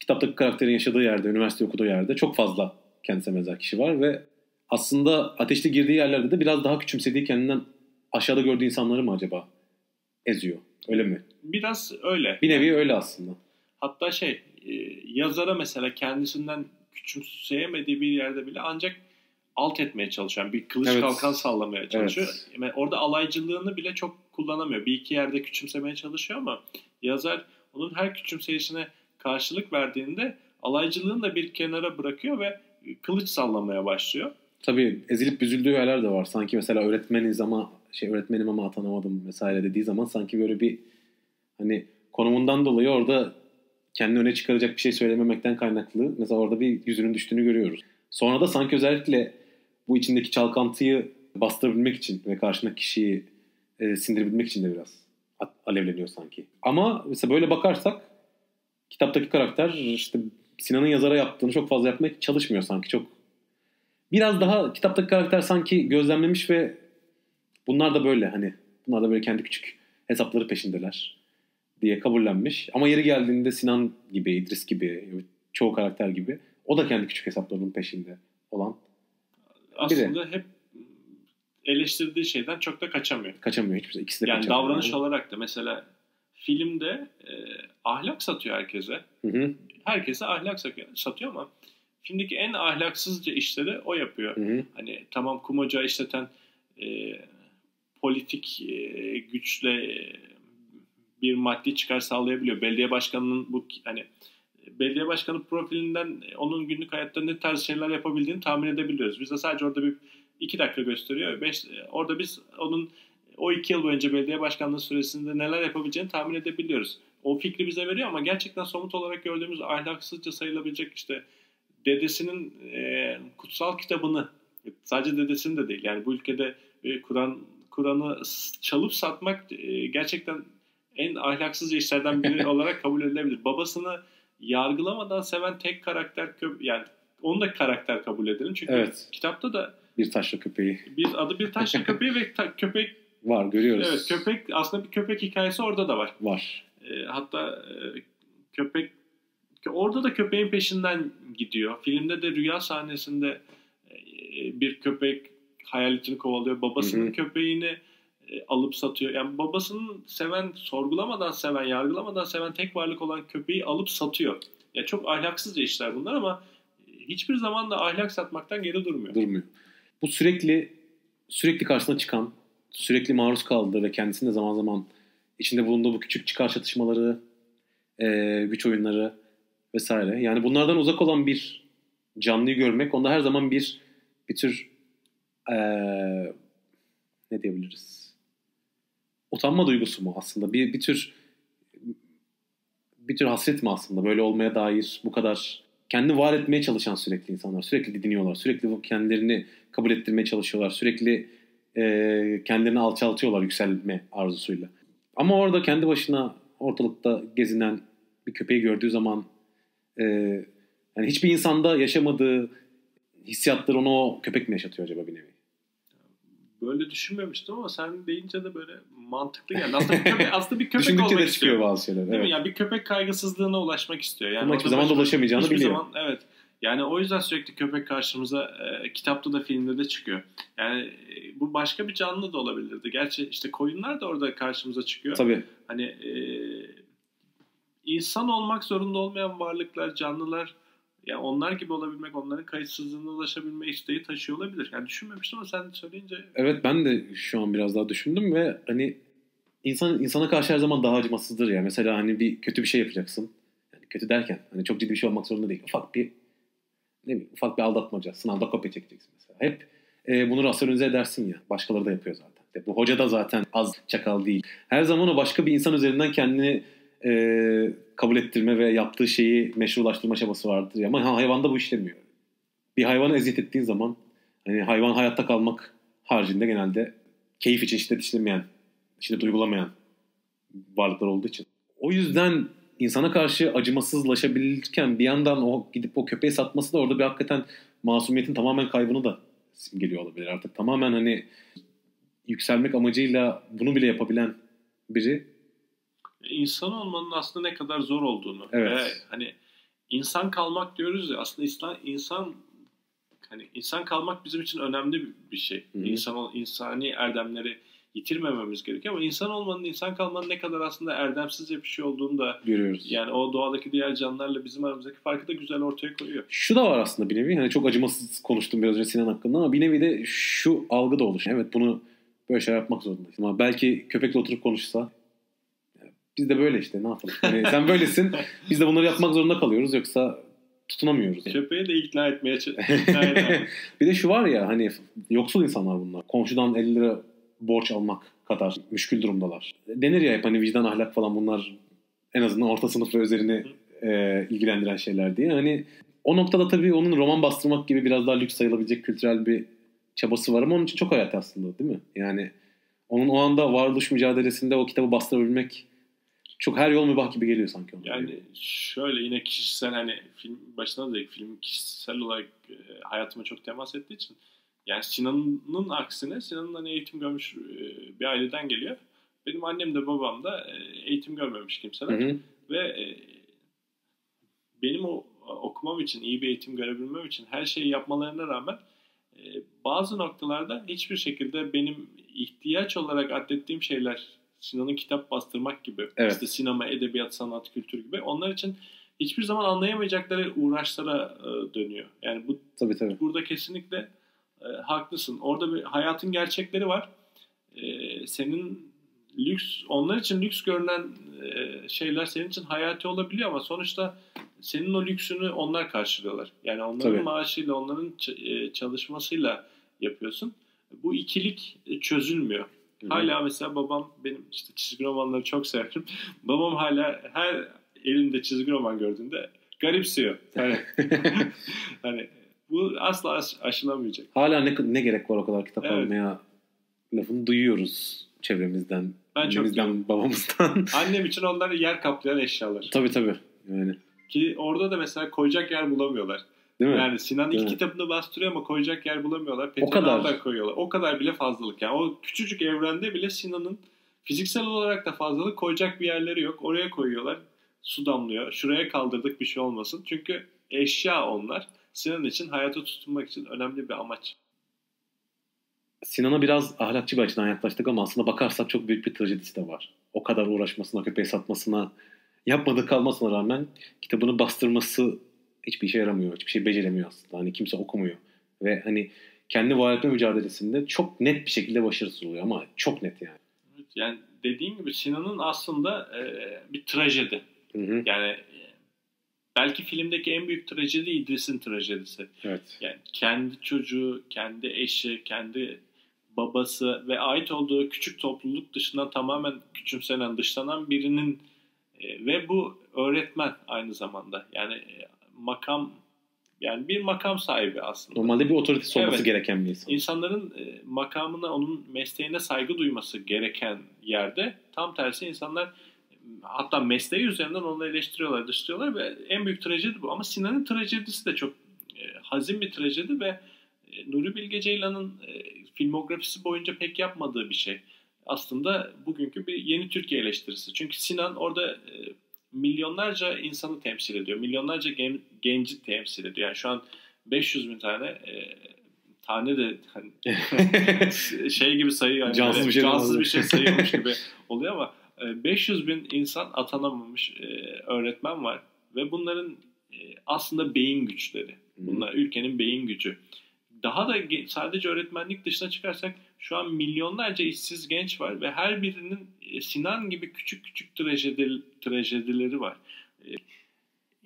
kitaptaki karakterin yaşadığı yerde, üniversite okuduğu yerde çok fazla kendisine benzer kişi var ve aslında ateşte girdiği yerlerde de biraz daha küçümsediği kendinden aşağıda gördüğü insanları mı acaba eziyor? Öyle mi? Biraz öyle. Bir nevi öyle aslında. Hatta şey yazara mesela kendisinden küçümseyemediği bir yerde bile ancak alt etmeye çalışan bir kılıç evet. kalkan sallamaya çalışıyor. Evet. Yani orada alaycılığını bile çok kullanamıyor. Bir iki yerde küçümsemeye çalışıyor ama yazar onun her küçümseyişine karşılık verdiğinde alaycılığını da bir kenara bırakıyor ve kılıç sallamaya başlıyor. Tabii ezilip büzüldüğü yerler de var. Sanki mesela öğretmeniz ama şey öğretmenim ama atanamadım vesaire dediği zaman sanki böyle bir hani konumundan dolayı orada kendini öne çıkaracak bir şey söylememekten kaynaklı mesela orada bir yüzünün düştüğünü görüyoruz. Sonra da sanki özellikle bu içindeki çalkantıyı bastırabilmek için ve karşındaki kişiyi e, sindirebilmek için de biraz alevleniyor sanki. Ama mesela böyle bakarsak kitaptaki karakter işte Sinan'ın yazara yaptığını çok fazla yapmaya çalışmıyor sanki. Çok biraz daha kitaptaki karakter sanki gözlemlemiş ve bunlar da böyle hani bunlar da böyle kendi küçük hesapları peşindeler diye kabullenmiş. Ama yeri geldiğinde Sinan gibi, İdris gibi, çoğu karakter gibi o da kendi küçük hesaplarının peşinde olan biri. Aslında hep eleştirdiği şeyden çok da kaçamıyor. Kaçamıyor hiçbir şey. İkisi de yani kaçamıyor. Davranış yani. Olarak da mesela filmde e, ahlak satıyor herkese. Hı hı. Herkese ahlak satıyor ama filmdeki en ahlaksızca işleri o yapıyor. Hı hı. Hani tamam Kum Hoca işleten e, politik e, güçle e, bir maddi çıkar sağlayabiliyor. Belediye başkanının bu hani belediye başkanı profilinden onun günlük hayatta ne tarz şeyler yapabildiğini tahmin edebiliyoruz. Biz de sadece orada bir iki dakika gösteriyor. Beş, orada biz onun o iki yıl boyunca belediye başkanlığı süresinde neler yapabileceğini tahmin edebiliyoruz. O fikri bize veriyor ama gerçekten somut olarak gördüğümüz ahlaksızca sayılabilecek işte dedesinin e, kutsal kitabını sadece dedesinin de değil yani bu ülkede e, Kur'an Kur'an'ı çalıp satmak e, gerçekten en ahlaksızca işlerden biri olarak kabul edilebilir. Babasını yargılamadan seven tek karakter köp- yani onu da karakter kabul edelim. Çünkü evet. kitapta da Bir Taşra Köpeği. Bir adı Bir Taşra Köpeği ve ta- köpek var görüyoruz. Evet, köpek aslında bir köpek hikayesi orada da var. Var. E, hatta e, köpek orada da köpeğin peşinden gidiyor. Filmde de rüya sahnesinde e, bir köpek hayaletini kovalıyor. Babasının Hı-hı. köpeğini alıp satıyor. Yani babasının seven, sorgulamadan seven, yargılamadan seven tek varlık olan köpeği alıp satıyor. Ya yani çok ahlaksızca işler bunlar ama hiçbir zaman da ahlak satmaktan geri durmuyor. Durmuyor. Bu sürekli sürekli karşısına çıkan, sürekli maruz kaldığı ve kendisinin de zaman zaman içinde bulunduğu bu küçük çıkar çatışmaları, güç oyunları vesaire. Yani bunlardan uzak olan bir canlıyı görmek, onda her zaman bir bir tür ee, ne diyebiliriz? Utanma duygusu mu aslında? Bir bir tür bir tür hasret mi aslında? Böyle olmaya dair bu kadar kendini var etmeye çalışan sürekli insanlar. Sürekli didiniyorlar. Sürekli kendilerini kabul ettirmeye çalışıyorlar. Sürekli e, kendilerini alçaltıyorlar yükselme arzusuyla. Ama orada kendi başına ortalıkta gezinen bir köpeği gördüğü zaman e, yani hiçbir insanda yaşamadığı hissiyatları ona o köpek mi yaşatıyor acaba bir nevi? Böyle düşünmemiştim ama sen deyince de böyle mantıklı geldi. Aslında bir köpek, aslında bir köpek olmak de istiyor bazı şeyler. Evet. Yani bir köpek kaygısızlığına ulaşmak istiyor. Yani ama hiçbir zaman da ulaşamayacağını biliyor. Zaman, evet. Yani o yüzden sürekli köpek karşımıza e, kitapta da filmde de çıkıyor. Yani e, bu başka bir canlı da olabilirdi. Gerçi işte koyunlar da orada karşımıza çıkıyor. Tabii. Hani e, insan olmak zorunda olmayan varlıklar, canlılar, yani onlar gibi olabilmek, onların kayıtsızlığına ulaşabilme isteği taşıyor olabilir. Yani düşünmemiştim ama sen söyleyince... Evet, ben de şu an biraz daha düşündüm ve hani insan insana karşı her zaman daha acımasızdır ya. Mesela hani bir kötü bir şey yapacaksın. Yani kötü derken hani çok ciddi bir şey olmak zorunda değil. Ufak bir ne bileyim, ufak bir aldatmaca, sınavda kopya çekeceksin mesela. Hep e, bunu rasyonize edersin ya. Başkaları da yapıyor zaten. De, bu hoca da zaten az çakal değil. Her zaman o başka bir insan üzerinden kendini e, kabul ettirme ve yaptığı şeyi meşrulaştırma çabası vardır ya. Ama hayvanda bu işlemiyor. Bir hayvanı eziyet ettiğin zaman hani hayvan hayatta kalmak haricinde genelde keyif için şiddet işlemeyen, şiddet uygulamayan varlıklar olduğu için. O yüzden insana karşı acımasızlaşabilirken bir yandan o gidip o köpeği satması da orada bir hakikaten masumiyetin tamamen kaybını da simgeliyor olabilir artık. Tamamen hani yükselmek amacıyla bunu bile yapabilen biri. İnsan olmanın aslında ne kadar zor olduğunu. Evet. Ve hani insan kalmak diyoruz ya, aslında insan, insan hani insan kalmak bizim için önemli bir şey. Hı-hı. İnsan, insani erdemleri yitirmememiz gerekiyor ama insan olmanın, insan kalmanın ne kadar aslında erdemsiz bir şey olduğunu da görüyoruz. Yani o doğadaki diğer canlılarla bizim aramızdaki farkı da güzel ortaya koyuyor. Şu da var aslında bir nevi. Hani çok acımasız konuştum biraz önce Sinan hakkında ama bir nevi de şu algı da oluşuyor. Evet, bunu böyle şey yapmak zorundayız. Ama belki köpekle oturup konuşsa biz de böyle işte ne yapalım. Yani sen böylesin. Biz de bunları yapmak zorunda kalıyoruz. Yoksa tutunamıyoruz. Köpeği de ikna etmeye çalışıyoruz. Bir de şu var ya, hani yoksul insanlar bunlar. Komşudan elli lira borç almak kadar müşkül durumdalar. Denir ya hep hani vicdan, ahlak falan, bunlar en azından orta sınıf ve üzerini e, ilgilendiren şeyler diye. Hani o noktada tabii onun roman bastırmak gibi biraz daha lüks sayılabilecek kültürel bir çabası var ama onun için çok hayat aslında, değil mi? Yani onun o anda varoluş mücadelesinde o kitabı bastırabilmek çok her yol mübah gibi geliyor sanki. Yani gibi. Şöyle yine kişisel, hani film başına da dedik, film kişisel olarak e, hayatıma çok temas ettiği için. Yani Sinan'ın aksine, Sinan'ın hani eğitim görmüş bir aileden geliyor. Benim annem de babam da eğitim görmemiş kimseler. Hı hı. Ve benim o okumam için, iyi bir eğitim görebilmem için her şeyi yapmalarına rağmen bazı noktalarda hiçbir şekilde benim ihtiyaç olarak adettiğim şeyler, Sinan'ın kitap bastırmak gibi, evet, işte sinema, edebiyat, sanat, kültür gibi, onlar için hiçbir zaman anlayamayacakları uğraşlara dönüyor. Yani bu tabii, tabii. Burada kesinlikle E, haklısın. Orada bir hayatın gerçekleri var. E, senin lüks, onlar için lüks görünen e, şeyler senin için hayati olabiliyor ama sonuçta senin o lüksünü onlar karşılıyorlar. Yani onların Tabii. maaşıyla, onların ç- çalışmasıyla yapıyorsun. Bu ikilik çözülmüyor. Hı-hı. Hala mesela babam, benim işte çizgi romanları çok severim. Babam hala her elimde çizgi roman gördüğünde garipsiyor. Yani, hani bu asla aşılamayacak. Hala ne, ne gerek var o kadar kitap evet. almaya lafını duyuyoruz çevremizden. Ben annemizden, çok babamızdan. Annem için onlar yer kaplayan eşyalar. Tabii tabii. Yani. Ki orada da mesela koyacak yer bulamıyorlar. Değil mi? Yani Sinan Değil iki mi? kitabını bastırıyor ama koyacak yer bulamıyorlar. Petrol altına koyuyorlar. O kadar bile fazlalık. Yani o küçücük evrende bile Sinan'ın fiziksel olarak da fazlalık, koyacak bir yerleri yok. Oraya koyuyorlar. Su damlıyor. Şuraya kaldırdık bir şey olmasın. Çünkü eşya onlar. Sinan için, hayata tutunmak için önemli bir amaç. Sinan'a biraz ahlakçı bir açıdan yaklaştık ama aslında bakarsak çok büyük bir trajedisi de var. O kadar uğraşmasına, köpeği satmasına, yapmadığı kalmasına rağmen kitabını bastırması hiçbir işe yaramıyor. Hiçbir şey beceremiyor aslında. Hani kimse okumuyor. Ve hani kendi var etme mücadelesinde çok net bir şekilde başarısız oluyor ama çok net yani. Evet, yani dediğim gibi Sinan'ın aslında e, bir trajedi. Hı hı. Yani belki filmdeki en büyük trajedi İdris'in trajedisi. Evet. Yani kendi çocuğu, kendi eşi, kendi babası ve ait olduğu küçük topluluk dışından tamamen küçümsenen, dışlanan birinin e, ve bu öğretmen aynı zamanda. Yani e, makam, yani bir makam sahibi aslında. Normalde bir otoritesi olması evet. gereken bir insan. İnsanların e, makamına, onun mesleğine saygı duyması gereken yerde tam tersi insanlar hatta mesleği üzerinden onu eleştiriyorlar, dışlıyorlar ve en büyük trajedi bu. Ama Sinan'ın trajedisi de çok e, hazin bir trajedi ve e, Nuri Bilge Ceylan'ın e, filmografisi boyunca pek yapmadığı bir şey. Aslında bugünkü bir yeni Türkiye eleştirisi. Çünkü Sinan orada e, milyonlarca insanı temsil ediyor. Milyonlarca gen, genci temsil ediyor. Yani şu an beş yüz bin tane e, tane de hani, şey gibi sayı, yani, cansız, yani, bir, şey cansız bir şey sayılmış gibi oluyor ama beş yüz bin insan atanamamış öğretmen var ve bunların aslında beyin güçleri. Bunlar ülkenin beyin gücü. Daha da sadece öğretmenlik dışına çıkarsak şu an milyonlarca işsiz genç var ve her birinin Sinan gibi küçük küçük trajedi, trajedileri var.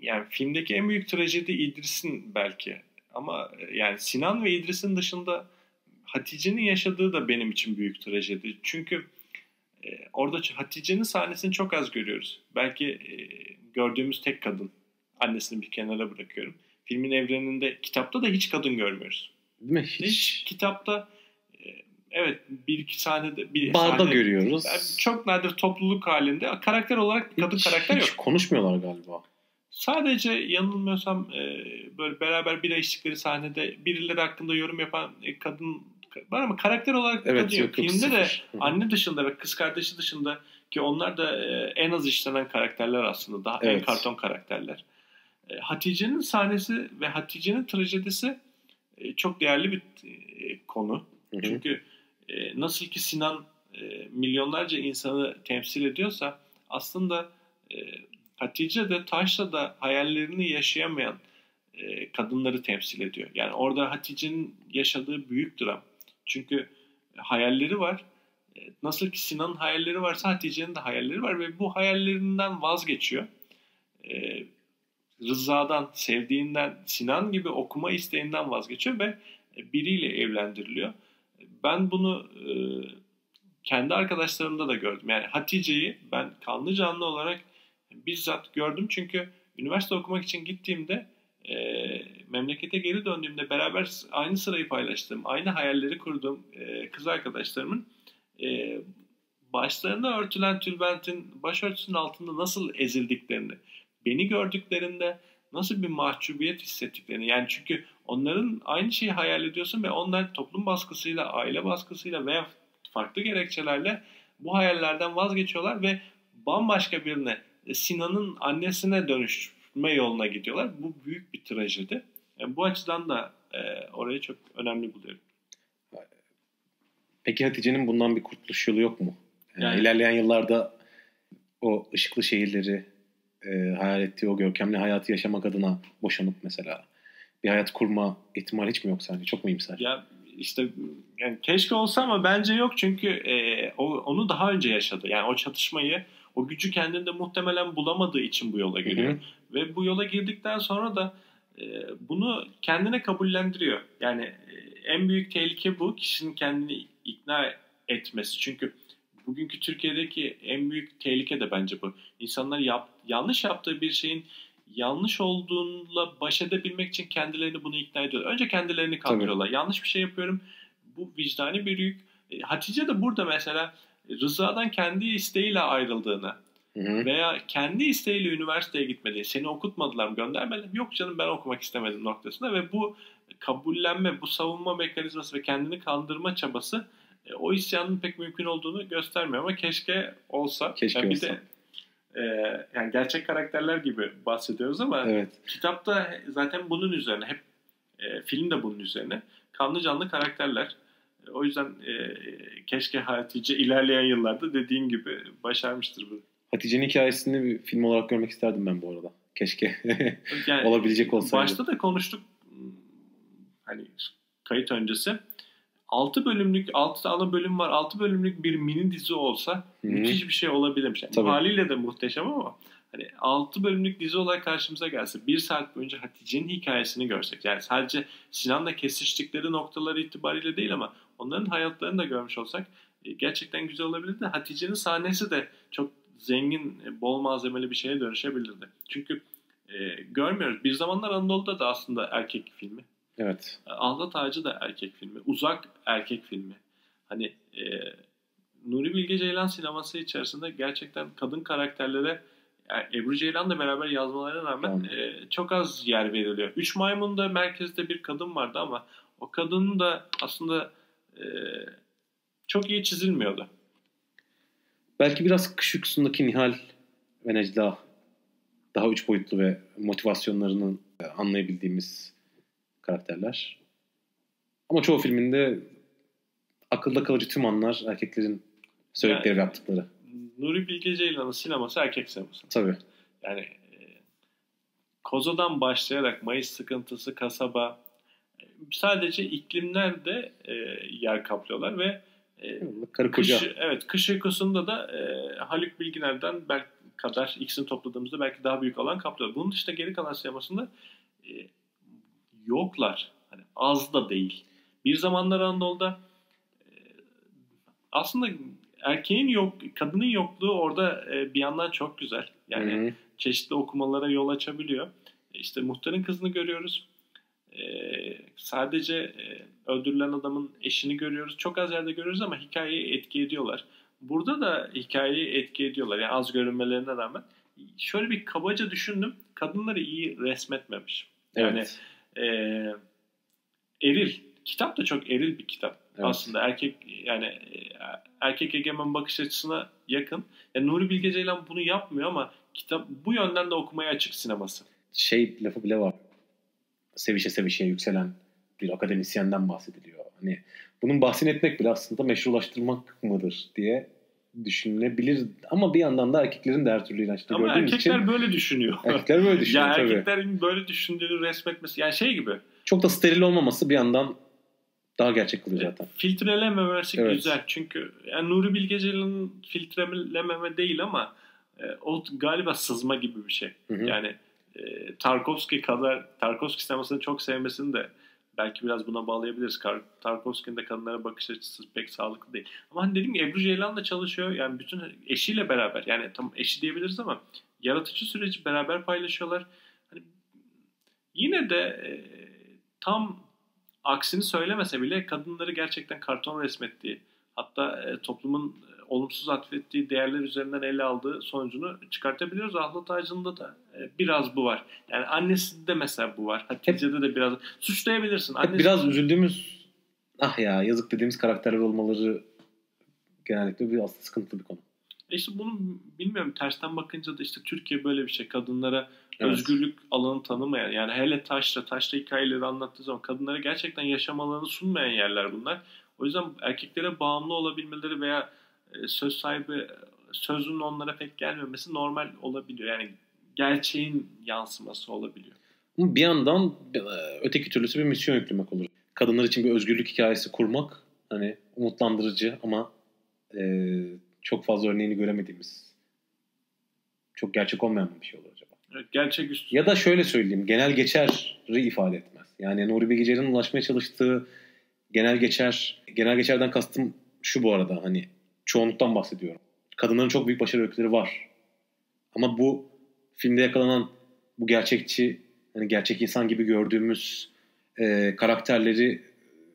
Yani filmdeki en büyük trajedi İdris'in belki. Ama yani Sinan ve İdris'in dışında Hatice'nin yaşadığı da benim için büyük trajedi. Çünkü orada Hatice'nin sahnesini çok az görüyoruz. Belki gördüğümüz tek kadın. Annesini bir kenara bırakıyorum. Filmin evreninde, kitapta da hiç kadın görmüyoruz. Değil mi? Hiç. Hiç kitapta evet bir iki sahnede. Bir barda sahnede, görüyoruz. Çok nadir topluluk halinde. Karakter olarak kadın hiç, karakter hiç yok. Hiç konuşmuyorlar galiba. Sadece yanılmıyorsam böyle beraber bira içtikleri sahnede birileri hakkında yorum yapan kadın var ama karakter olarak evet, kadın yok. Filmde de anne dışında ve kız kardeşi dışında ki onlar da en az işlenen karakterler aslında. Daha evet. En karton karakterler. Hatice'nin sahnesi ve Hatice'nin trajedisi çok değerli bir konu. Hı hı. Çünkü nasıl ki Sinan milyonlarca insanı temsil ediyorsa aslında Hatice de Taşra'da hayallerini yaşayamayan e, kadınları temsil ediyor. Yani orada Hatice'nin yaşadığı büyük dram. Çünkü hayalleri var. E, nasıl ki Sinan'ın hayalleri varsa Hatice'nin de hayalleri var ve bu hayallerinden vazgeçiyor. E, Rıza'dan, sevdiğinden, Sinan gibi okuma isteğinden vazgeçiyor ve biriyle evlendiriliyor. Ben bunu e, kendi arkadaşlarımda da gördüm. Yani Hatice'yi ben kanlı canlı olarak bizzat gördüm çünkü üniversite okumak için gittiğimde e, memlekete geri döndüğümde beraber aynı sırayı paylaştığım, aynı hayalleri kurduğum e, kız arkadaşlarımın e, başlarına örtülen tülbentin başörtüsünün altında nasıl ezildiklerini, beni gördüklerinde nasıl bir mahcubiyet hissettiklerini, yani çünkü onların aynı şeyi hayal ediyorsun ve onlar toplum baskısıyla, aile baskısıyla veya farklı gerekçelerle bu hayallerden vazgeçiyorlar ve bambaşka birine, Sinan'ın annesine dönüşme yoluna gidiyorlar. Bu büyük bir trajedi. Yani bu açıdan da e, orayı çok önemli buluyorum. Peki Hatice'nin bundan bir kurtuluş yolu yok mu? Yani yani, ilerleyen yıllarda o ışıklı şehirleri e, hayal ettiği o görkemli hayatı yaşamak adına boşanıp mesela bir hayat kurma ihtimali hiç mi yok sence? Çok mu imser? Ya işte yani keşke olsa ama bence yok çünkü e, o, onu daha önce yaşadı. Yani o çatışmayı, o gücü kendinde muhtemelen bulamadığı için bu yola giriyor. Hı hı. Ve bu yola girdikten sonra da e, bunu kendine kabullendiriyor. Yani e, en büyük tehlike bu. Kişinin kendini ikna etmesi. Çünkü bugünkü Türkiye'deki en büyük tehlike de bence bu. İnsanlar yap, yanlış yaptığı bir şeyin yanlış olduğunla baş edebilmek için kendilerini bunu ikna ediyorlar. Önce kendilerini kandırıyorlar. Tabii. Yanlış bir şey yapıyorum. Bu vicdani bir yük. Hatice de burada mesela Rıza'dan kendi isteğiyle ayrıldığını, hı-hı, veya kendi isteğiyle üniversiteye gitmediğini, seni okutmadılar mı, göndermediler mi, yok canım ben okumak istemedim noktasında ve bu kabullenme, bu savunma mekanizması ve kendini kandırma çabası o isyanın pek mümkün olduğunu göstermiyor ama keşke olsa. Keşke yani olsa. Bir de e, yani gerçek karakterler gibi bahsediyoruz ama evet, kitapta zaten bunun üzerine, hep e, film de bunun üzerine, kanlı canlı karakterler. O yüzden e, keşke Hatice ilerleyen yıllarda dediğin gibi başarmıştır bunu. Hatice'nin hikayesini bir film olarak görmek isterdim ben bu arada. Keşke yani, olabilecek olsaydı. Başta da konuştuk hani kayıt öncesi. altı bölümlük, altı ana bölüm var. altı bölümlük bir mini dizi olsa, hı-hı, müthiş bir şey olabilirmiş. Yani haliyle de muhteşem ama hani altı bölümlük dizi olarak karşımıza gelse, bir saat boyunca Hatice'nin hikayesini görsek. Yani sadece Sinan'la kesiştikleri noktaları itibariyle değil ama onların hayatlarını da görmüş olsak gerçekten güzel olabilirdi. Hatice'nin sahnesi de çok zengin, bol malzemeli bir şeye dönüşebilirdi. Çünkü e, görmüyoruz. Bir Zamanlar Anadolu'da da aslında erkek filmi. Evet. Ahlat Ağacı da erkek filmi. Uzak erkek filmi. Hani e, Nuri Bilge Ceylan sineması içerisinde gerçekten kadın karakterlere, yani Ebru Ceylan'la beraber yazmalarına rağmen evet. e, çok az yer veriliyor. Üç Maymun'da merkezde bir kadın vardı ama o kadının da aslında e, çok iyi çizilmiyordu. Belki biraz Kış Uykusu'ndaki Nihal ve Necla daha üç boyutlu ve motivasyonlarının anlayabildiğimiz karakterler. Ama çoğu filminde akılda kalıcı tüm anlar erkeklerin söyledikleri yani, yaptıkları. Nuri Bilge Ceylan'ın sineması erkek sineması. Tabii. Yani e, Kozo'dan başlayarak Mayıs Sıkıntısı, Kasaba, sadece iklimler de e, yer kaplıyorlar ve e, karı koca. Kış, evet, Kış Uykusu'nda da e, Haluk Bilginer'den belki kadar ikisini topladığımızda belki daha büyük alan kaplıyor. Bunun dışında geri kalan sinemasında e, yoklar. Hani az da değil. Bir Zamanlar Anadolu'da e, aslında erkeğin yok, kadının yokluğu orada e, bir yandan çok güzel. Yani Hı-hı. çeşitli okumalara yol açabiliyor. İşte muhtarın kızını görüyoruz. E, sadece e, öldürülen adamın eşini görüyoruz. Çok az yerde görüyoruz ama hikayeyi etki ediyorlar. Burada da hikayeyi etki ediyorlar. Yani az görünmelerine rağmen. Şöyle bir kabaca düşündüm. Kadınları iyi resmetmemiş. Yani evet. e, eril. Kitap da çok eril bir kitap. Evet. Aslında erkek, yani erkek egemen bakış açısına yakın. Yani Nuri Bilge Ceylan bunu yapmıyor ama kitap bu yönden de okumaya açık sineması. Şey lafı bile var. Sevişe sevişe yükselen bir akademisyenden bahsediliyor. Hani bunun bahsini etmek bile aslında meşrulaştırmak mıdır diye düşünülebilir. Ama bir yandan da erkeklerin de her türlü inançta gördüğümüz için. Ama erkekler böyle düşünüyor. Erkekler böyle düşünüyor ya tabii. Erkeklerin böyle düşündüğünü resmetmesi. Yani şey gibi. Çok da steril olmaması bir yandan daha gerçek kılıyor zaten. E, filtrelememesi evet. güzel. Çünkü yani Nuri Bilge Ceylan'ın filtrelememe değil ama e, o galiba sızma gibi bir şey. Hı hı. Yani e, Tarkovski kadar Tarkovski sinemasını çok sevmesini de belki biraz buna bağlayabiliriz. Tarkovski'nin de kadınlara bakış açısı pek sağlıklı değil. Ama hani dedim ki Ebru Ceylan da çalışıyor. Yani bütün eşiyle beraber. Yani tam eşi diyebiliriz ama yaratıcı süreci beraber paylaşıyorlar. Hani yine de e, tam aksini söylemese bile kadınları gerçekten karton resmettiği, hatta e, toplumun e, olumsuz atfettiği değerler üzerinden ele aldığı sonucunu çıkartabiliyoruz. Ahlat Ağacı'nda da e, biraz bu var. Yani annesinde mesela bu var. Hatice'de de biraz suçlayabilirsin. Annesi... Biraz üzüldüğümüz, ah ya yazık dediğimiz karakterler olmaları genellikle bir aslında sıkıntılı bir konu. E işte bunu bilmiyorum, tersten bakınca da işte Türkiye böyle bir şey, kadınlara evet. özgürlük alanı tanımayan, yani hele taşra taşra hikayeleri anlattığı zaman kadınlara gerçekten yaşam alanı sunmayan yerler bunlar. O yüzden erkeklere bağımlı olabilmeleri veya söz sahibi sözünün onlara pek gelmemesi normal olabiliyor. Yani gerçeğin yansıması olabiliyor. Bir yandan öteki türlüsü bir misyon yüklemek olur. Kadınlar için bir özgürlük hikayesi kurmak hani umutlandırıcı ama e, çok fazla örneğini göremediğimiz, çok gerçek olmayan bir şey olur acaba. Evet, gerçek üstü. Ya da şöyle söyleyeyim, genel geçeri ifade etmez. Yani Nuri Bilge Ceylan'ın ulaşmaya çalıştığı genel geçer, genel geçerden kastım şu bu arada, hani çoğunluktan bahsediyorum. Kadınların çok büyük başarı öyküleri var. Ama bu filmde yakalanan bu gerçekçi, hani gerçek insan gibi gördüğümüz e, karakterleri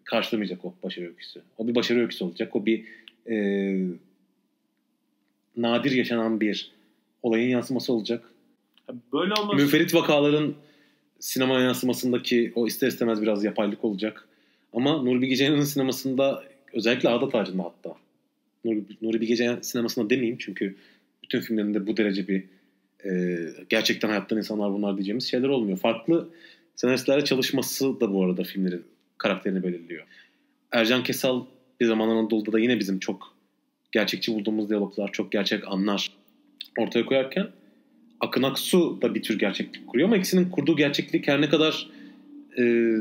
karşılamayacak o başarı öyküsü. O bir başarı öyküsü olacak. O bir e, nadir yaşanan bir olayın yansıması olacak. Böyle olması... Münferit vakaların sinema yansımasındaki o ister istemez biraz yapaylık olacak. Ama Nuri Bilge Ceylan'ın sinemasında, özellikle Ahlat Ağacı'nda hatta. Nuri, Nuri Bilge Ceylan sinemasında demeyeyim çünkü bütün filmlerinde bu derece bir e, gerçekten hayattan insanlar bunlar diyeceğimiz şeyler olmuyor. Farklı senaristlerle çalışması da bu arada filmlerin karakterini belirliyor. Ercan Kesal Bir Zamanlar Anadolu'da da yine bizim çok gerçekçi bulduğumuz diyaloglar, çok gerçek anlar ortaya koyarken Akın Aksu da bir tür gerçeklik kuruyor ama ikisinin kurduğu gerçeklik her ne kadar e,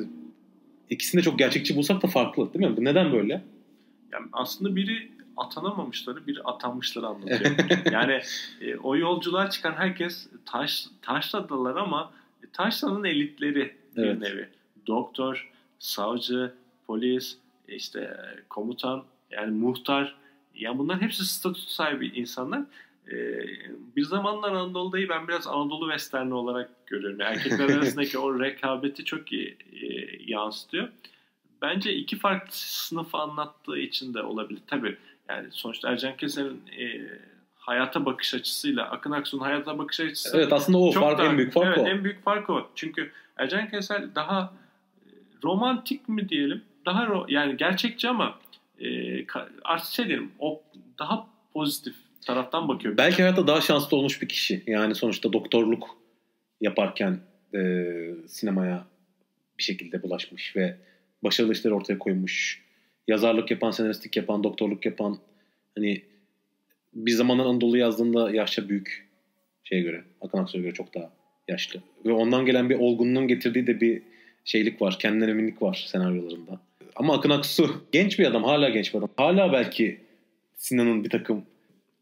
ikisini de çok gerçekçi bulsak da farklı değil mi? Bu neden böyle? Yani aslında biri atanamamışları, biri atanmışları anlatıyor. Yani e, o yolculuğa çıkan herkes taş, taşladılar ama taşlanın elitleri bir evet. nevi. Doktor, savcı, polis, işte komutan, yani muhtar. Yani bunların hepsi statü sahibi insanlar. Ee, bir zamanlar Anadolu'dayı ben biraz Anadolu Western'i olarak görüyorum. Yani erkekler arasındaki o rekabeti çok iyi e, yansıtıyor. Bence iki farklı sınıfı anlattığı için de olabilir. Tabii Yani sonuçta Ercan Kesel'in e, hayata bakış açısıyla Akın Aksu'nun hayata bakış açısı... Evet, aslında o fark, daha, en büyük fark evet, o. En büyük fark o. Çünkü Ercan Kesel daha romantik mi diyelim? Daha ro- yani gerçekçi ama e, artık şey diyelim, o daha pozitif taraftan bakıyor. Belki hayatta daha şanslı olmuş bir kişi. Yani sonuçta doktorluk yaparken e, sinemaya bir şekilde bulaşmış ve başarılı işleri ortaya koymuş. Yazarlık yapan, senaristlik yapan, doktorluk yapan, hani Bir Zamanlar Anadolu yazdığında yaşça büyük, şeye göre, Akın Aksu'ya göre çok daha yaşlı. Ve ondan gelen bir olgunluğun getirdiği de bir şeylik var, kendinden eminlik var senaryolarında. Ama Akın Aksu genç bir adam, hala genç bir adam. Hala belki Sinan'ın bir takım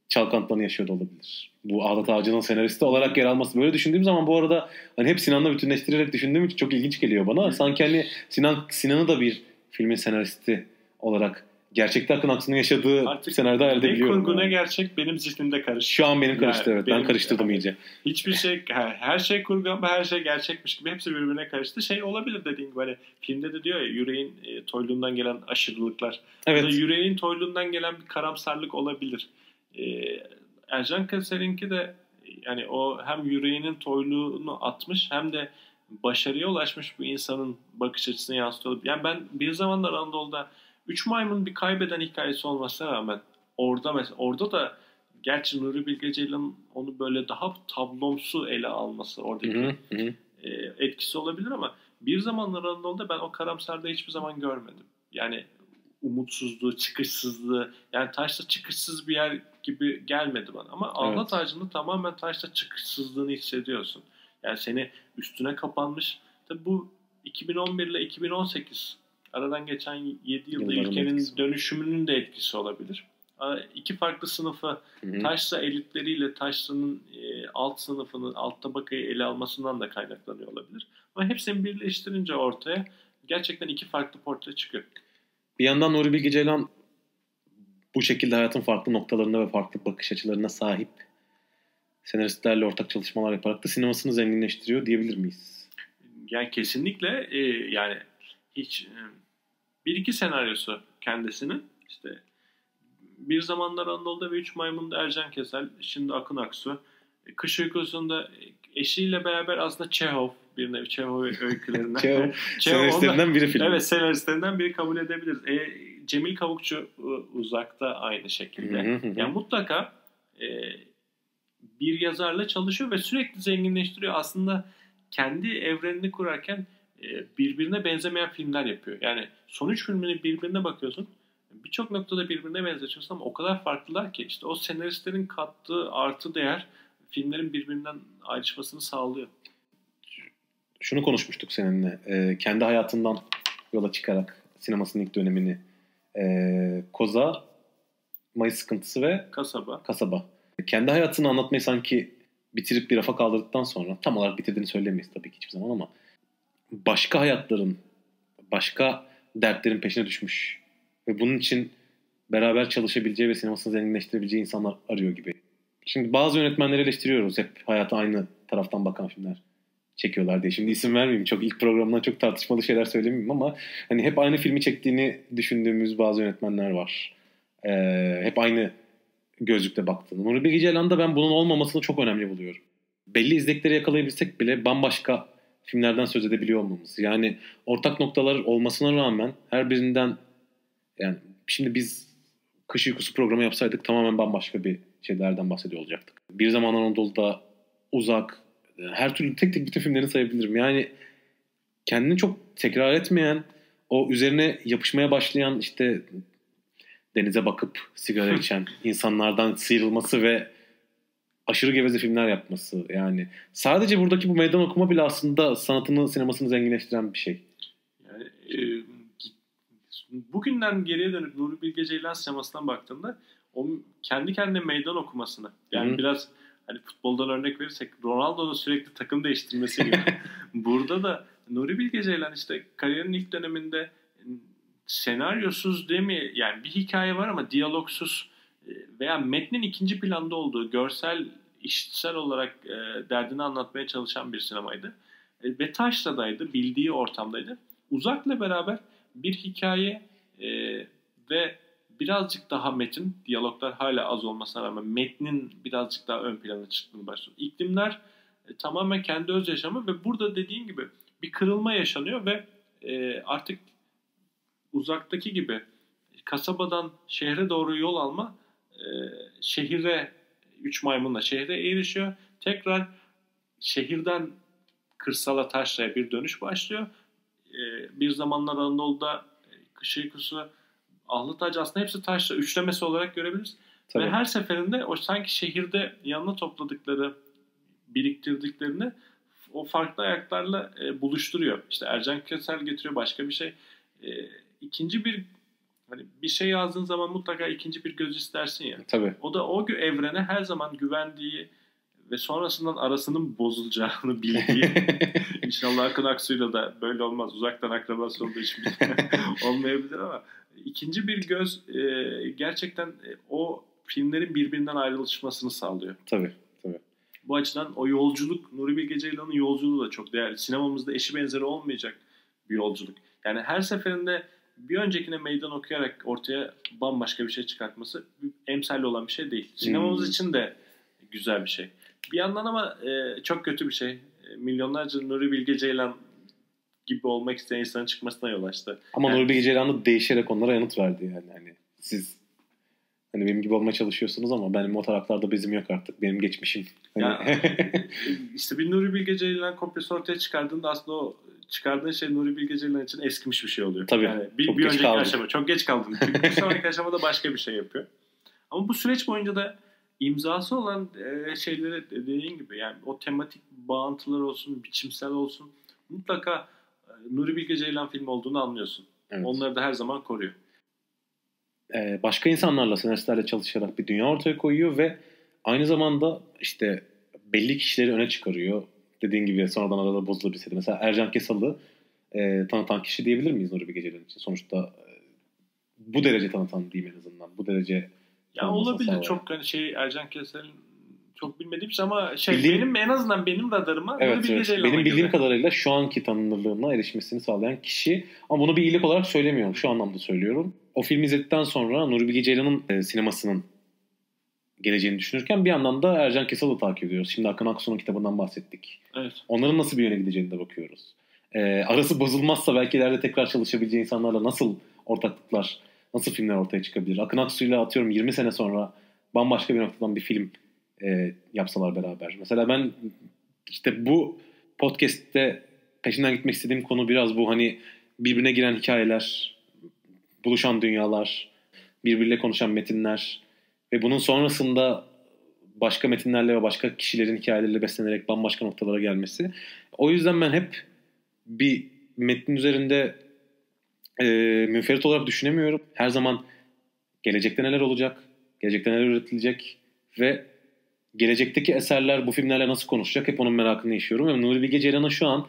çalkantılarını yaşıyor da olabilir. Bu Ahlat Ağacı'nın senaristi olarak yer alması. Böyle düşündüğüm zaman bu arada hani hep Sinan'la bütünleştirerek düşündüğüm için çok ilginç geliyor bana. Sanki hani Sinan, Sinan'ı da bir filmin senaristi olarak gerçekte Akın Aksu'nun yaşadığı artık senaryoda elde biliyorum. Ne kurgu ne gerçek benim zihnimde karıştı. Şu an benim karıştı yani, evet. Benim, ben karıştırdım yani, iyice. Hiçbir şey, her şey kurgu ama her şey gerçekmiş gibi hepsi birbirine karıştı. Şey olabilir dediğin gibi, hani filmde de diyor ya, yüreğin e, toyluğundan gelen aşırılıklar. Evet. Yani yüreğin toyluğundan gelen bir karamsarlık olabilir. E, Ercan Keser'inki de yani o hem yüreğinin toyluğunu atmış hem de başarıya ulaşmış bir insanın bakış açısını yansıtıyor. Yani ben Bir Zamanlar Anadolu'da Üç Maymun bir kaybeden hikayesi olmasına rağmen orada mesela, orada da gerçi Nuri Bilge Ceylan'ın onu böyle daha tablomsu ele alması oradaki hı hı. E, etkisi olabilir ama Bir Zamanlar Anadolu'da ben o karamsarlığı hiçbir zaman görmedim. Yani umutsuzluğu, çıkışsızlığı, yani taşla çıkışsız bir yer gibi gelmedi bana. Ama Ahlat evet. Ağacı'nda tamamen taşla çıkışsızlığını hissediyorsun. Yani seni üstüne kapanmış. Tabii bu iki bin on bir ile iki bin on sekiz aradan geçen yedi yılda Yılların ülkenin etkisi. Dönüşümünün de etkisi olabilir. İki farklı sınıfı, Hı-hı. taşra elitleriyle taşranın alt sınıfının, alt tabakayı ele almasından da kaynaklanıyor olabilir. Ama hepsini birleştirince ortaya gerçekten iki farklı portre çıkıyor. Bir yandan Nuri Bilge Ceylan bu şekilde hayatın farklı noktalarına ve farklı bakış açılarına sahip senaristlerle ortak çalışmalar yaparak da sinemasını zenginleştiriyor diyebilir miyiz? Yani kesinlikle e, yani hiç e, bir iki senaryosu kendisinin, işte Bir Zamanlar Anadolu'da ve Üç Maymun'da Ercan Kesel, şimdi Akın Aksu, Kış Uykusu'nda eşiyle beraber aslında Çehov, bir nevi Çehov öykülerinden Çehov senaristlerinden biri film. Evet, senaristlerinden biri kabul edebiliriz. E, Cemil Kavukçu Uzak'ta aynı şekilde. Yani mutlaka e, bir yazarla çalışıyor ve sürekli zenginleştiriyor. Aslında kendi evrenini kurarken birbirine benzemeyen filmler yapıyor. Yani son üç filmini birbirine bakıyorsun. Birçok noktada birbirine benzeşiyorsun ama o kadar farklılar ki işte o senaristlerin kattığı artı değer filmlerin birbirinden ayrışmasını sağlıyor. Şunu konuşmuştuk seninle. Ee, kendi hayatından yola çıkarak sinemasının ilk dönemini ee, Kozo, Mayıs Sıkıntısı ve Kasaba. Kasaba. Kendi hayatını anlatmayı sanki bitirip bir rafa kaldırdıktan sonra, tam olarak bitirdiğini söylemeyiz tabii ki hiçbir zaman ama başka hayatların, başka dertlerin peşine düşmüş ve bunun için beraber çalışabileceği ve sinemasını zenginleştirebileceği insanlar arıyor gibi. Şimdi bazı yönetmenleri eleştiriyoruz, hep hayata aynı taraftan bakan filmler çekiyorlar diye. Şimdi isim vermeyeyim, çok ilk programdan çok tartışmalı şeyler söylemeyeyim ama hani hep aynı filmi çektiğini düşündüğümüz bazı yönetmenler var. Ee, hep aynı gözlükle baktığını. Nuri Bilge Ceylan'da ben bunun olmamasını çok önemli buluyorum. Belli izlekleri yakalayabilsek bile bambaşka filmlerden söz edebiliyor olmamız. Yani ortak noktalar olmasına rağmen her birinden, yani şimdi biz Kış Uykusu programı yapsaydık tamamen bambaşka bir şeylerden bahsediyor olacaktık. Bir Zamanlar Anadolu'da, Uzak, her türlü tek tek bütün filmlerini sayabilirim. Yani kendini çok tekrar etmeyen, o üzerine yapışmaya başlayan, işte denize bakıp sigara içen insanlardan sıyrılması ve aşırı geveze filmler yapması. Yani sadece buradaki bu meydan okuma bile aslında sanatını, sinemasını zenginleştiren bir şey. Yani, e, bugünden geriye dönüp Nuri Bilge Ceylan sinemasından baktığımda o kendi kendine meydan okumasını, yani Hı. biraz hani futboldan örnek verirsek Ronaldo'nun sürekli takım değiştirmesi gibi. Burada da Nuri Bilge Ceylan işte kariyerinin ilk döneminde senaryosuz değil mi? Yani bir hikaye var ama diyalogsuz veya metnin ikinci planda olduğu, görsel, işitsel olarak e, derdini anlatmaya çalışan bir sinemaydı. E, ve Taşra'daydı, bildiği ortamdaydı. Uzak'la beraber bir hikaye e, ve birazcık daha metin, diyaloglar hala az olmasına rağmen metnin birazcık daha ön plana çıktığını başlıyor. İklimler e, tamamen kendi öz yaşamı ve burada dediğim gibi bir kırılma yaşanıyor ve e, artık uzaktaki gibi kasabadan şehre doğru yol alma e, şehire, üç maymunla şehre erişiyor. Tekrar şehirden kırsala, taşraya bir dönüş başlıyor. E, bir zamanlar Anadolu'da e, Kış Uykusu, Ahlat Ağacı aslında hepsi taşra üçlemesi olarak görebiliriz. Tabii. Ve her seferinde o sanki şehirde yanına topladıkları, biriktirdiklerini o farklı ayaklarla e, buluşturuyor. İşte Ercan Kesal getiriyor, başka bir şey. E, ikinci bir hani bir şey yazdığın zaman mutlaka ikinci bir göz istersin ya. Tabii. O da o evrene her zaman güvendiği ve sonrasından arasının bozulacağını bildiği. İnşallah Akın Aksu'yla da böyle olmaz. Uzaktan akrabası olduğu için olmayabilir ama ikinci bir göz e, gerçekten e, o filmlerin birbirinden ayrılışmasını sağlıyor. Tabii, tabii. Bu açıdan o yolculuk, Nuri Bilge Ceylan'ın yolculuğu da çok değerli. Sinemamızda eşi benzeri olmayacak bir yolculuk. Yani her seferinde bir öncekine meydan okuyarak ortaya bambaşka bir şey çıkartması emsalli olan bir şey değil. Sinemamız hmm. için de güzel bir şey. Bir yandan ama e, çok kötü bir şey. E, milyonlarca Nuri Bilge Ceylan gibi olmak isteyen insanın çıkmasına yol açtı. Ama yani, Nuri Bilge Ceylan da değişerek onlara yanıt verdi yani. Hani siz hani benim gibi olmaya çalışıyorsunuz ama benim o taraflarda bizim yok artık. Benim geçmişim. Hani... Ya, işte bir Nuri Bilge Ceylan kopyası ortaya çıkardığında aslında o çıkardığın şey Nuri Bilge Ceylan için eskimiş bir şey oluyor. Tabii. Yani bir, bir önceki kaldım. aşama. Çok geç kaldın. Bir sonraki aşamada başka bir şey yapıyor. Ama bu süreç boyunca da imzası olan şeylere dediğin gibi yani o tematik bağıntılar olsun, biçimsel olsun mutlaka Nuri Bilge Ceylan filmi olduğunu anlıyorsun. Evet. Onları da her zaman koruyor. Ee, başka insanlarla, senaristlerle çalışarak bir dünya ortaya koyuyor ve aynı zamanda işte belli kişileri öne çıkarıyor. Dediğin gibi sonradan arada bozulabilseydi. Mesela Ercan Kesal'ı e, tanıtan kişi diyebilir miyiz Nuri Bilge Ceylan için? Sonuçta e, bu derece tanıtan diyeyim en azından. Bu derece ya olabilir. Çok hani şey Ercan Kesal'in çok bilmediğim şey ama şey bildiğim, benim en azından benim radarıma evet, Nuri Bilge evet. Ceylan'a benim bildiğim göre. Kadarıyla şu anki tanınırlığına erişmesini sağlayan kişi ama bunu bir iyilik olarak söylemiyorum. Şu anlamda söylüyorum. O filmi izledikten sonra Nuri Bilge Ceylan'ın e, sinemasının geleceğini düşünürken bir yandan da Ercan Kesal'ı takip ediyoruz. Şimdi Akın Aksu'nun kitabından bahsettik. Evet. Onların nasıl bir yöne gideceğine de bakıyoruz. Ee, arası bozulmazsa belki ileride tekrar çalışabileceği insanlarla nasıl ortaklıklar, nasıl filmler ortaya çıkabilir? Akın Aksu'yla atıyorum yirmi sene sonra bambaşka bir noktadan bir film e, yapsalar beraber. Mesela ben işte bu podcast'te peşinden gitmek istediğim konu biraz bu hani birbirine giren hikayeler, buluşan dünyalar, birbiriyle konuşan metinler ve bunun sonrasında başka metinlerle ve başka kişilerin hikayeleriyle beslenerek bambaşka noktalara gelmesi. O yüzden ben hep bir metnin üzerinde e, münferit olarak düşünemiyorum. Her zaman gelecekte neler olacak, gelecekte neler üretilecek ve gelecekteki eserler bu filmlerle nasıl konuşacak hep onun merakını yaşıyorum. Ve Nuri Bilge Ceylan'ın şu an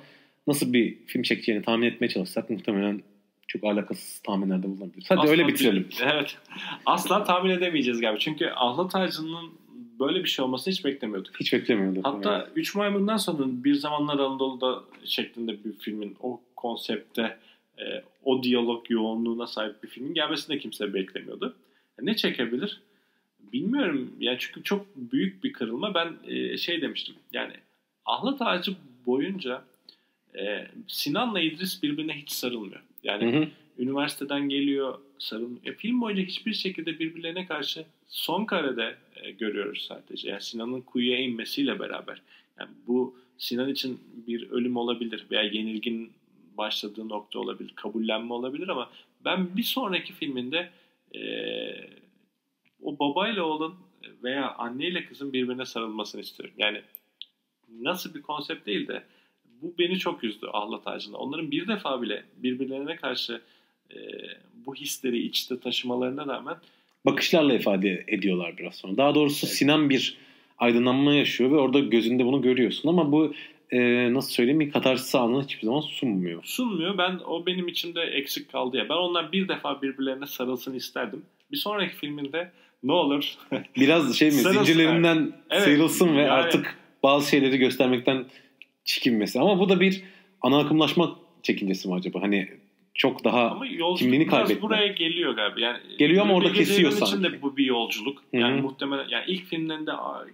nasıl bir film çekeceğini tahmin etmeye çalışsak muhtemelen çok alakasız tahminlerde bulunabiliriz. Hadi asla öyle bitirelim. Evet. Asla tahmin edemeyeceğiz galiba. Çünkü Ahlat Ağacı'nın böyle bir şey olmasını hiç beklemiyorduk. Hiç beklemiyorduk. Hatta yani. Üç Maymun'dan sonra Bir Zamanlar Anadolu'da şeklinde bir filmin o konsepte e, o diyalog yoğunluğuna sahip bir filmin gelmesini de kimse beklemiyordu. Ne çekebilir? Bilmiyorum. Yani çünkü çok büyük bir kırılma. Ben e, şey demiştim. Yani Ahlat Ağacı boyunca e, Sinan'la İdris birbirine hiç sarılmıyor. Yani hı hı. üniversiteden geliyor sarılmıyor. E, film boyunca hiçbir şekilde birbirlerine karşı son karede e, görüyoruz sadece. Yani Sinan'ın kuyuya inmesiyle beraber. Yani bu Sinan için bir ölüm olabilir veya yenilginin başladığı nokta olabilir. Kabullenme olabilir ama ben bir sonraki filminde e, o babayla oğlun veya anneyle kızın birbirine sarılmasını istiyorum. Yani nasıl bir konsept değil de bu beni çok üzdü Ahlat Ağacı'nda. Onların bir defa bile birbirlerine karşı e, bu hisleri içte taşımalarına rağmen bakışlarla ifade ediyorlar biraz sonra. Daha doğrusu evet. Sinan bir aydınlanma yaşıyor ve orada gözünde bunu görüyorsun ama bu e, nasıl söyleyeyim bir katarsis anını hiçbir zaman sunmuyor. Sunmuyor. Ben o benim içimde eksik kaldı ya. Ben onlar bir defa birbirlerine sarılsın isterdim. Bir sonraki filminde ne olur? Biraz şey mi? Zincirlerinden evet. sıyrılsın ve yani... artık bazı şeyleri göstermekten çekinmesi. Ama bu da bir ana akımlaşma çekincesi mi acaba? Hani çok daha kimliğini kaybetti. Buraya geliyor galiba. Yani geliyor ama orada kesiyor sanki. İçinde de bu bir yolculuk. Yani Hı-hı. muhtemelen yani ilk filmlerinde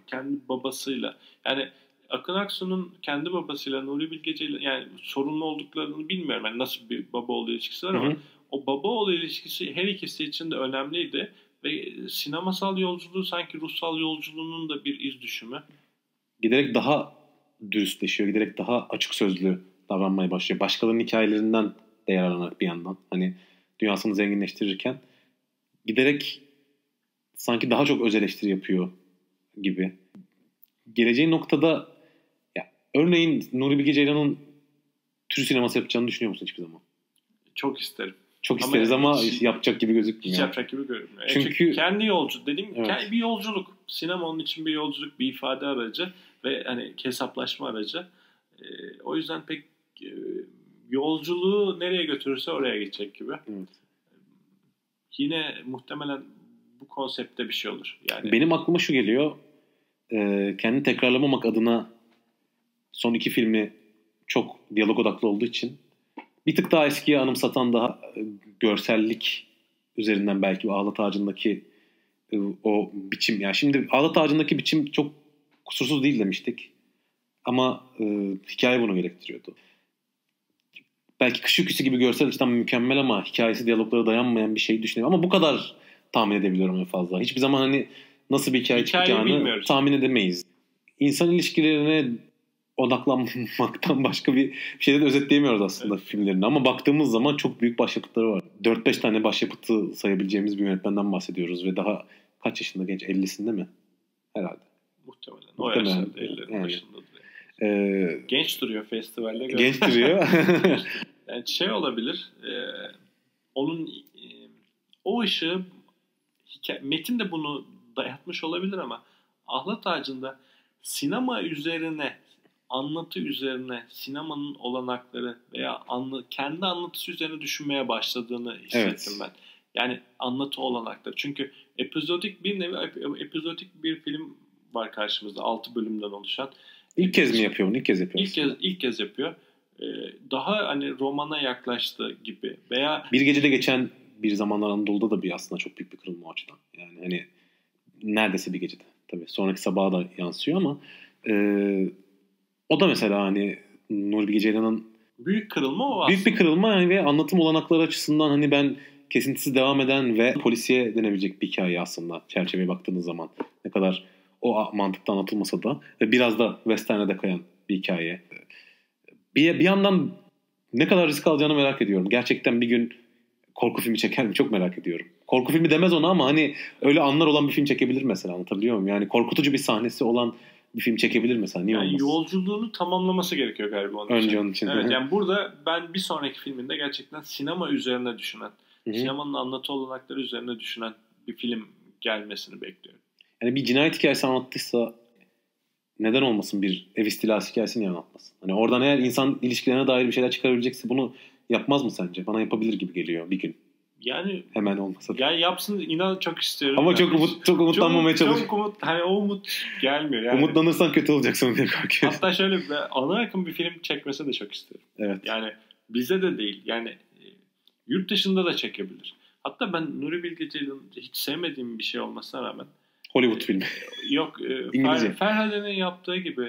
kendi babasıyla, yani Akın Aksu'nun kendi babasıyla Nuri Bilge Ceylan, yani sorunlu olduklarını bilmiyorum. Yani nasıl bir baba oğlu ilişkisi var ama Hı-hı. o baba oğlu ilişkisi her ikisi için de önemliydi ve sinemasal yolculuğu sanki ruhsal yolculuğunun da bir iz düşümü. Giderek daha dürüstleşiyor, giderek daha açık sözlü davranmaya başlıyor. Başkalarının hikayelerinden de yararlanarak bir yandan. Hani dünyasını zenginleştirirken giderek sanki daha çok öz eleştiri yapıyor gibi. Geleceği noktada ya, örneğin Nuri Bilge Ceylan'ın tür sineması yapacağını düşünüyor musun hiçbir zaman? Çok isterim. Çok isteriz ama, ama hiç, yapacak gibi gözükmüyor. Hiç yapacak gibi görünmüyor. Çünkü, Çünkü kendi yolcu dediğim gibi evet. bir yolculuk. Sinema onun için bir yolculuk, bir ifade aracı ve hani hesaplaşma aracı. E, o yüzden pek e, yolculuğu nereye götürürse oraya gidecek gibi. Evet. Yine muhtemelen bu konseptte bir şey olur. Yani benim aklıma şu geliyor. E, kendini tekrarlamamak adına son iki filmi çok diyalog odaklı olduğu için bir tık daha eskiye anımsatan, daha görsellik üzerinden belki Ahlat Ağacı'ndaki o biçim. Yani şimdi Ahlat Ağacı'ndaki biçim çok kusursuz değil demiştik. Ama e, hikaye bunu gerektiriyordu. Belki Kış Uykusu gibi görsel açıdan mükemmel ama hikayesi, diyaloglara dayanmayan bir şey düşünüyorum. Ama bu kadar tahmin edebiliyorum en fazla. Hiçbir zaman hani nasıl bir hikaye çıkacağını tahmin edemeyiz. İnsan ilişkilerine odaklanmaktan başka bir şeyden özetleyemiyoruz aslında evet. filmlerini. Ama baktığımız zaman çok büyük başyapıtları var. dört beş tane başyapıtı sayabileceğimiz bir yönetmenden bahsediyoruz ve daha kaç yaşında genç? ellisinde mi? Herhalde. Muhtemelen. O Muhtemelen. yaşında ellilerin yani. başındadır. Ee, genç duruyor festivalde. Genç duruyor. Yani şey olabilir. E, onun e, o ışığı hikaye, metin de bunu dayatmış olabilir ama Ahlat Ağacı'nda sinema üzerine, anlatı üzerine, sinemanın olanakları veya anla, kendi anlatısı üzerine düşünmeye başladığını hissettim evet. ben. Yani anlatı olanakları. Çünkü epizodik bir nevi epizodik bir film var karşımızda. altı bölümden oluşan. İlk kez mi yapıyor bunu? İlk kez yapıyor. İlk kez, ilk kez yapıyor. Ee, daha hani romana yaklaştı gibi. Veya Bir Gecede Geçen Bir Zamanlar Anadolu'da da bir aslında çok büyük bir kırılma açıdan. Yani hani neredeyse bir gecede. Tabii sonraki sabaha da yansıyor ama eee o da mesela hani Nuri Bilge Ceylan'ın büyük kırılma o aslında. Büyük bir kırılma yani ve anlatım olanakları açısından hani ben kesintisiz devam eden ve polisiye denebilecek bir hikaye aslında çerçeveye baktığınız zaman. Ne kadar o mantıkta anlatılmasa da ve biraz da western'e de kayan bir hikaye. Bir, bir yandan ne kadar risk alacağını merak ediyorum. Gerçekten bir gün korku filmi çeker mi? Çok merak ediyorum. Korku filmi demez ona ama hani öyle anlar olan bir film çekebilir mesela, anlatabiliyor muyum? Yani korkutucu bir sahnesi olan bir film çekebilir mesela. Niye yani olmaz? Yolculuğunu tamamlaması gerekiyor galiba onun Önce için. Önce onun için. Evet yani burada ben bir sonraki filminde gerçekten sinema üzerine düşünen, Hı-hı. sinemanın anlatı olanakları üzerine düşünen bir film gelmesini bekliyorum. Yani bir cinayet hikayesi anlattıysa neden olmasın bir ev istilası hikayesini anlatmasın? Hani oradan eğer insan ilişkilerine dair bir şeyler çıkarabilecekse bunu yapmaz mı sence? Bana yapabilir gibi geliyor bir gün. Yani hemen olmasa. Yani yapsın, inan çok istiyorum. Ama yani çok umut, çok umutlanmamaya çalışıyorum. Çok umut, hani o umut gelmiyor. Yani. Umutlanırsan kötü olacaksın diye korkuyorum. Hatta şöyle ana yakın bir film çekmesi de çok isterim. Evet. Yani bize de değil, yani yurt dışında da çekebilir. Hatta ben Nuri Bilge Ceylan'ın hiç sevmediğim bir şey olmasına rağmen Hollywood e, filmi. Yok, e, Ferhade'nin yaptığı gibi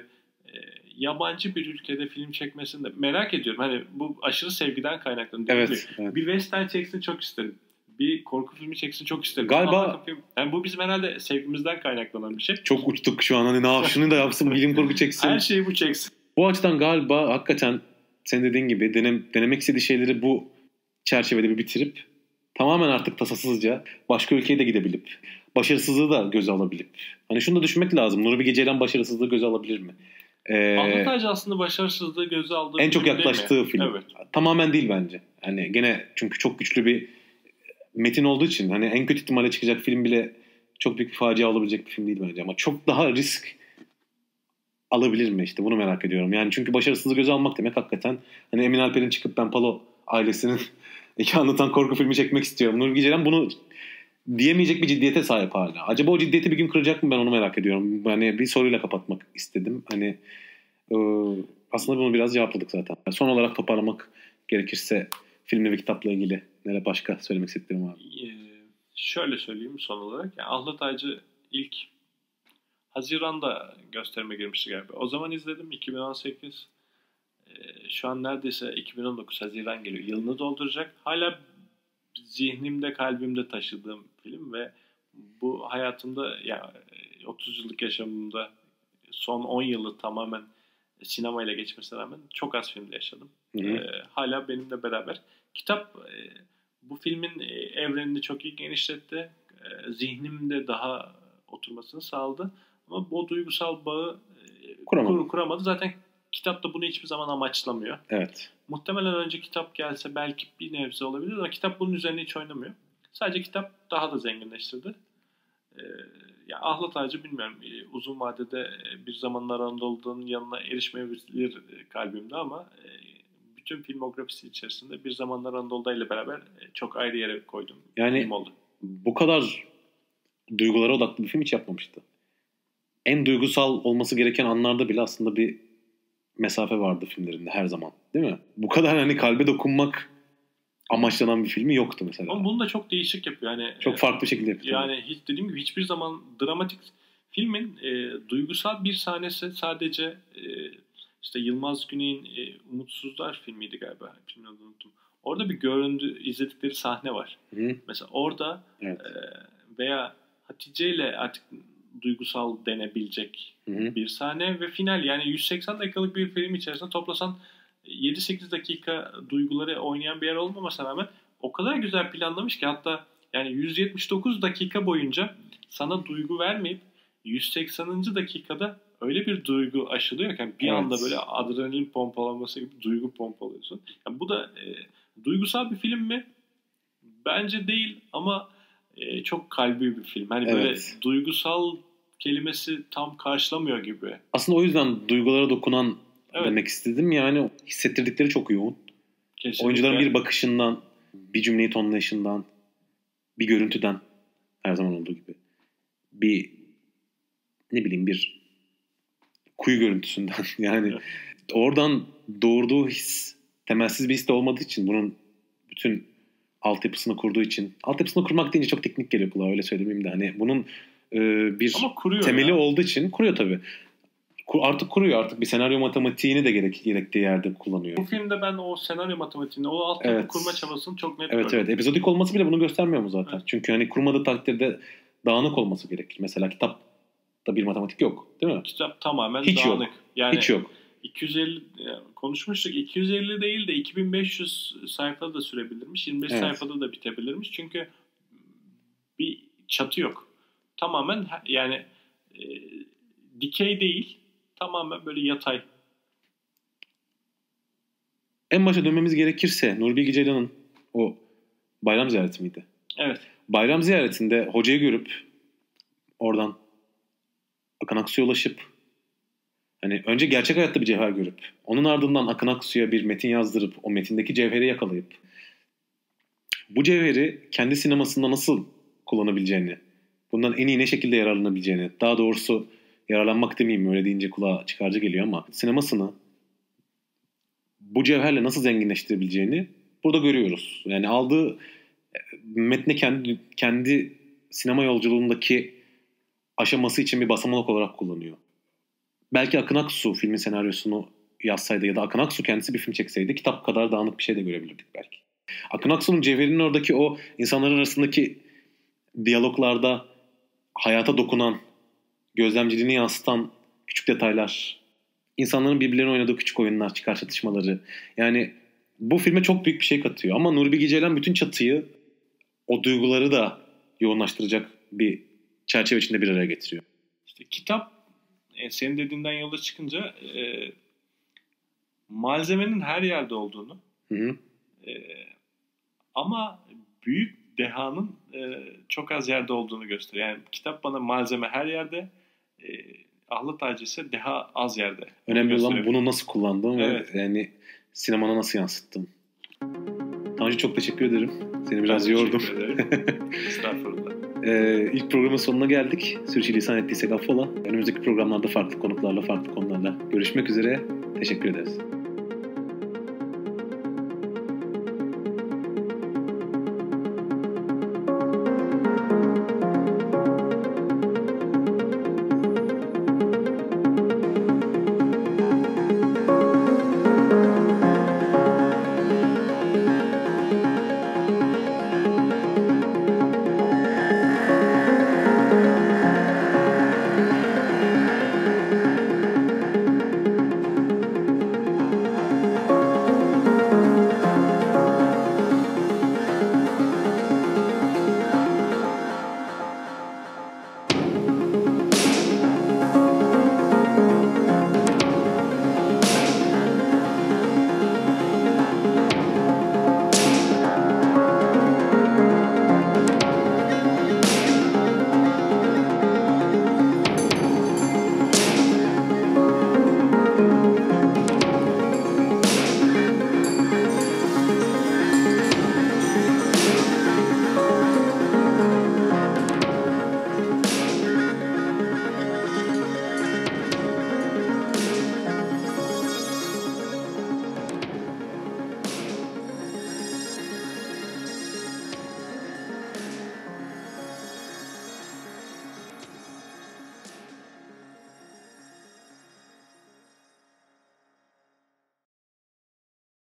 e, yabancı bir ülkede film çekmesini de merak ediyorum. Hani bu aşırı sevgiden kaynaklı. Evet, evet. Bir western çeksin çok isterim. Bir korku filmi çeksin çok isterim. Galiba yani bu bizim herhalde sevgimizden kaynaklanan bir şey. Çok uçtuk şu an. Hani ne yap, şunu da yapsın, bilim kurgu çeksin. Her şeyi bu çeksin. Bu açıdan galiba hakikaten sen dediğin gibi denem, denemek istediği şeyleri bu çerçevede bir bitirip tamamen artık tasasızca başka ülkeye de gidebilip başarısızlığı da göze alabilip. Hani şunu da düşünmek lazım. Nuri Bilge Ceylan başarısızlığı göze alabilir mi? Ee, Ahlat Ağacı aslında başarısızlığı göze aldığı en çok yaklaştığı film. Evet. Tamamen değil bence. Yani gene çünkü çok güçlü bir metin olduğu için hani en kötü ihtimalle çıkacak film bile çok büyük bir facia olabilecek bir film değil bence ama çok daha risk alabilir mi işte bunu merak ediyorum. Yani çünkü başarısızlığı göze almak demek hakikaten hani Emin Alper'in çıkıp ben Palo ailesinin anlatan korku filmi çekmek istiyorum. Nuri Bilge Ceylan bunu diyemeyecek bir ciddiyete sahip hala. Acaba o ciddiyeti bir gün kıracak mı, ben onu merak ediyorum. Hani bir soruyla kapatmak istedim. Hani e, aslında bunu biraz cevapladık zaten. Son olarak toparlamak gerekirse filmle ve kitapla ilgili neler başka söylemek istediğim var? Ee, şöyle söyleyeyim son olarak. Yani Ahlat Ağacı ilk Haziran'da gösterime girmişti galiba. O zaman izledim iki bin on sekiz. Ee, şu an neredeyse iki bin on dokuz Haziran geliyor. Yılını dolduracak. Hala zihnimde, kalbimde taşıdığım film ve bu hayatımda, ya otuz yıllık yaşamımda son on yılı tamamen sinemayla geçmesine rağmen çok az filmde yaşadım. Ee, hala benimle beraber. Kitap e, bu filmin evrenini çok iyi genişletti. E, zihnimde daha oturmasını sağladı. Ama bu duygusal bağı e, kuramadı. kuramadı. Zaten kitap da bunu hiçbir zaman amaçlamıyor. Evet. Muhtemelen önce kitap gelse belki bir nebze olabilir ama kitap bunun üzerine hiç oynamıyor. Sadece kitap daha da zenginleştirdi. Ee, ya Ahlat Ağacı bilmiyorum. Uzun vadede Bir Zamanlar Anadolu'nun yanına erişmeyebilir kalbimde ama e, bütün filmografisi içerisinde Bir Zamanlar Anadolu'da ile beraber çok ayrı yere koydum. Yani film oldu. Bu kadar duygulara odaklı bir film hiç yapmamıştı. En duygusal olması gereken anlarda bile aslında bir mesafe vardı filmlerinde her zaman. Değil mi? Bu kadar hani kalbe dokunmak amaçlanan bir filmi yoktu mesela. Ama bunu da çok değişik yapıyor. Yani çok farklı bir şekilde yapıyor. Yani hiç dediğim gibi hiçbir zaman dramatik filmin e, duygusal bir sahnesi sadece e, işte Yılmaz Güney'in e, Umutsuzlar filmiydi galiba. Filmi adını unuttum. Orada bir göründü, izledikleri sahne var. Hı. Mesela orada evet. e, veya Hatice ile artık duygusal denebilecek Hı-hı. bir sahne ve final. Yani yüz seksen dakikalık bir film içerisinde toplasan yedi sekiz dakika duyguları oynayan bir yer olmamasına rağmen o kadar güzel planlamış ki hatta yani yüz yetmiş dokuz dakika boyunca sana duygu vermeyip yüz sekseninci dakikada öyle bir duygu aşılıyor ki yani bir evet. anda böyle adrenalin pompalanması gibi duygu pompalıyorsun. Yani bu da e, duygusal bir film mi? Bence değil ama e, çok kalbi bir film. Hani evet. böyle duygusal kelimesi tam karşılamıyor gibi. Aslında o yüzden duygulara dokunan evet. demek istedim. Yani hissettirdikleri çok yoğun. Kesinlikle. Oyuncuların bir bakışından, bir cümleyi tonlayışından, bir görüntüden her zaman olduğu gibi. Bir ne bileyim bir kuyu görüntüsünden yani evet. oradan doğurduğu his temelsiz bir his de olmadığı için bunun bütün altyapısını kurduğu için altyapısını kurmak deyince çok teknik geliyor kulağa öyle söylemeyeyim de hani bunun e, bir temeli ya. Olduğu için kuruyor tabii. Artık kuruyor artık bir senaryo matematiğini de gerek, gerektiği yerde kullanıyor. Bu filmde ben o senaryo matematiğini, o alt evet. kurma çabasını çok net evet, gördüm. Evet evet. Epizodik olması bile bunu göstermiyor mu zaten? Evet. Çünkü hani kurmadığı takdirde dağınık olması gerekir. Mesela kitapta bir matematik yok değil mi? Kitap tamamen hiç dağınık. Yok. Yani hiç yok. iki yüz elli konuşmuştuk. iki yüz elli değil de iki bin beş yüz sayfada da sürebilirmiş. yirmi beş evet. sayfada da bitebilirmiş. Çünkü bir çatı yok. Tamamen yani e, dikey değil. Tamamen böyle yatay. En başa dönmemiz gerekirse Nuri Bilge Ceylan'ın o bayram ziyareti miydi? Evet. Bayram ziyaretinde hocayı görüp oradan Akın Aksu'ya ulaşıp hani önce gerçek hayatta bir cevher görüp onun ardından Akın Aksu'ya bir metin yazdırıp o metindeki cevheri yakalayıp bu cevheri kendi sinemasında nasıl kullanabileceğini bundan en iyi ne şekilde yararlanabileceğini daha doğrusu yararlanmak demeyeyim öyle deyince kulağa çıkarcı geliyor ama sinemasını bu cevherle nasıl zenginleştirebileceğini burada görüyoruz. Yani aldığı metne kendi, kendi sinema yolculuğundaki aşaması için bir basamak olarak kullanıyor. Belki Akın Aksu filmin senaryosunu yazsaydı ya da Akın Aksu kendisi bir film çekseydi kitap kadar dağınık bir şey de görebilirdik belki. Akın Aksu'nun cevherinin oradaki o insanların arasındaki diyaloglarda hayata dokunan gözlemciliğini yansıtan küçük detaylar, insanların birbirlerine oynadığı küçük oyunlar, çıkar çatışmaları. Yani bu filme çok büyük bir şey katıyor. Ama Nuri Bilge Ceylan bütün çatıyı, o duyguları da yoğunlaştıracak bir çerçeve içinde bir araya getiriyor. İşte kitap, senin dediğinden yola çıkınca e, malzemenin her yerde olduğunu Hı-hı. E, ama büyük dehanın e, çok az yerde olduğunu gösteriyor. Yani kitap bana malzeme her yerde, E, Ahlat Ağacı ise deha az yerde. Önemli bunu olan bunu nasıl kullandığım evet. ve yani sinemana nasıl yansıttım. Tanju çok teşekkür ederim. Seni biraz ben yordum. Estağfurullah. ee, ilk programın sonuna geldik. Sürçülisan ettiysek affola. Önümüzdeki programlarda farklı konuklarla, farklı konularla görüşmek üzere. Teşekkür ederiz.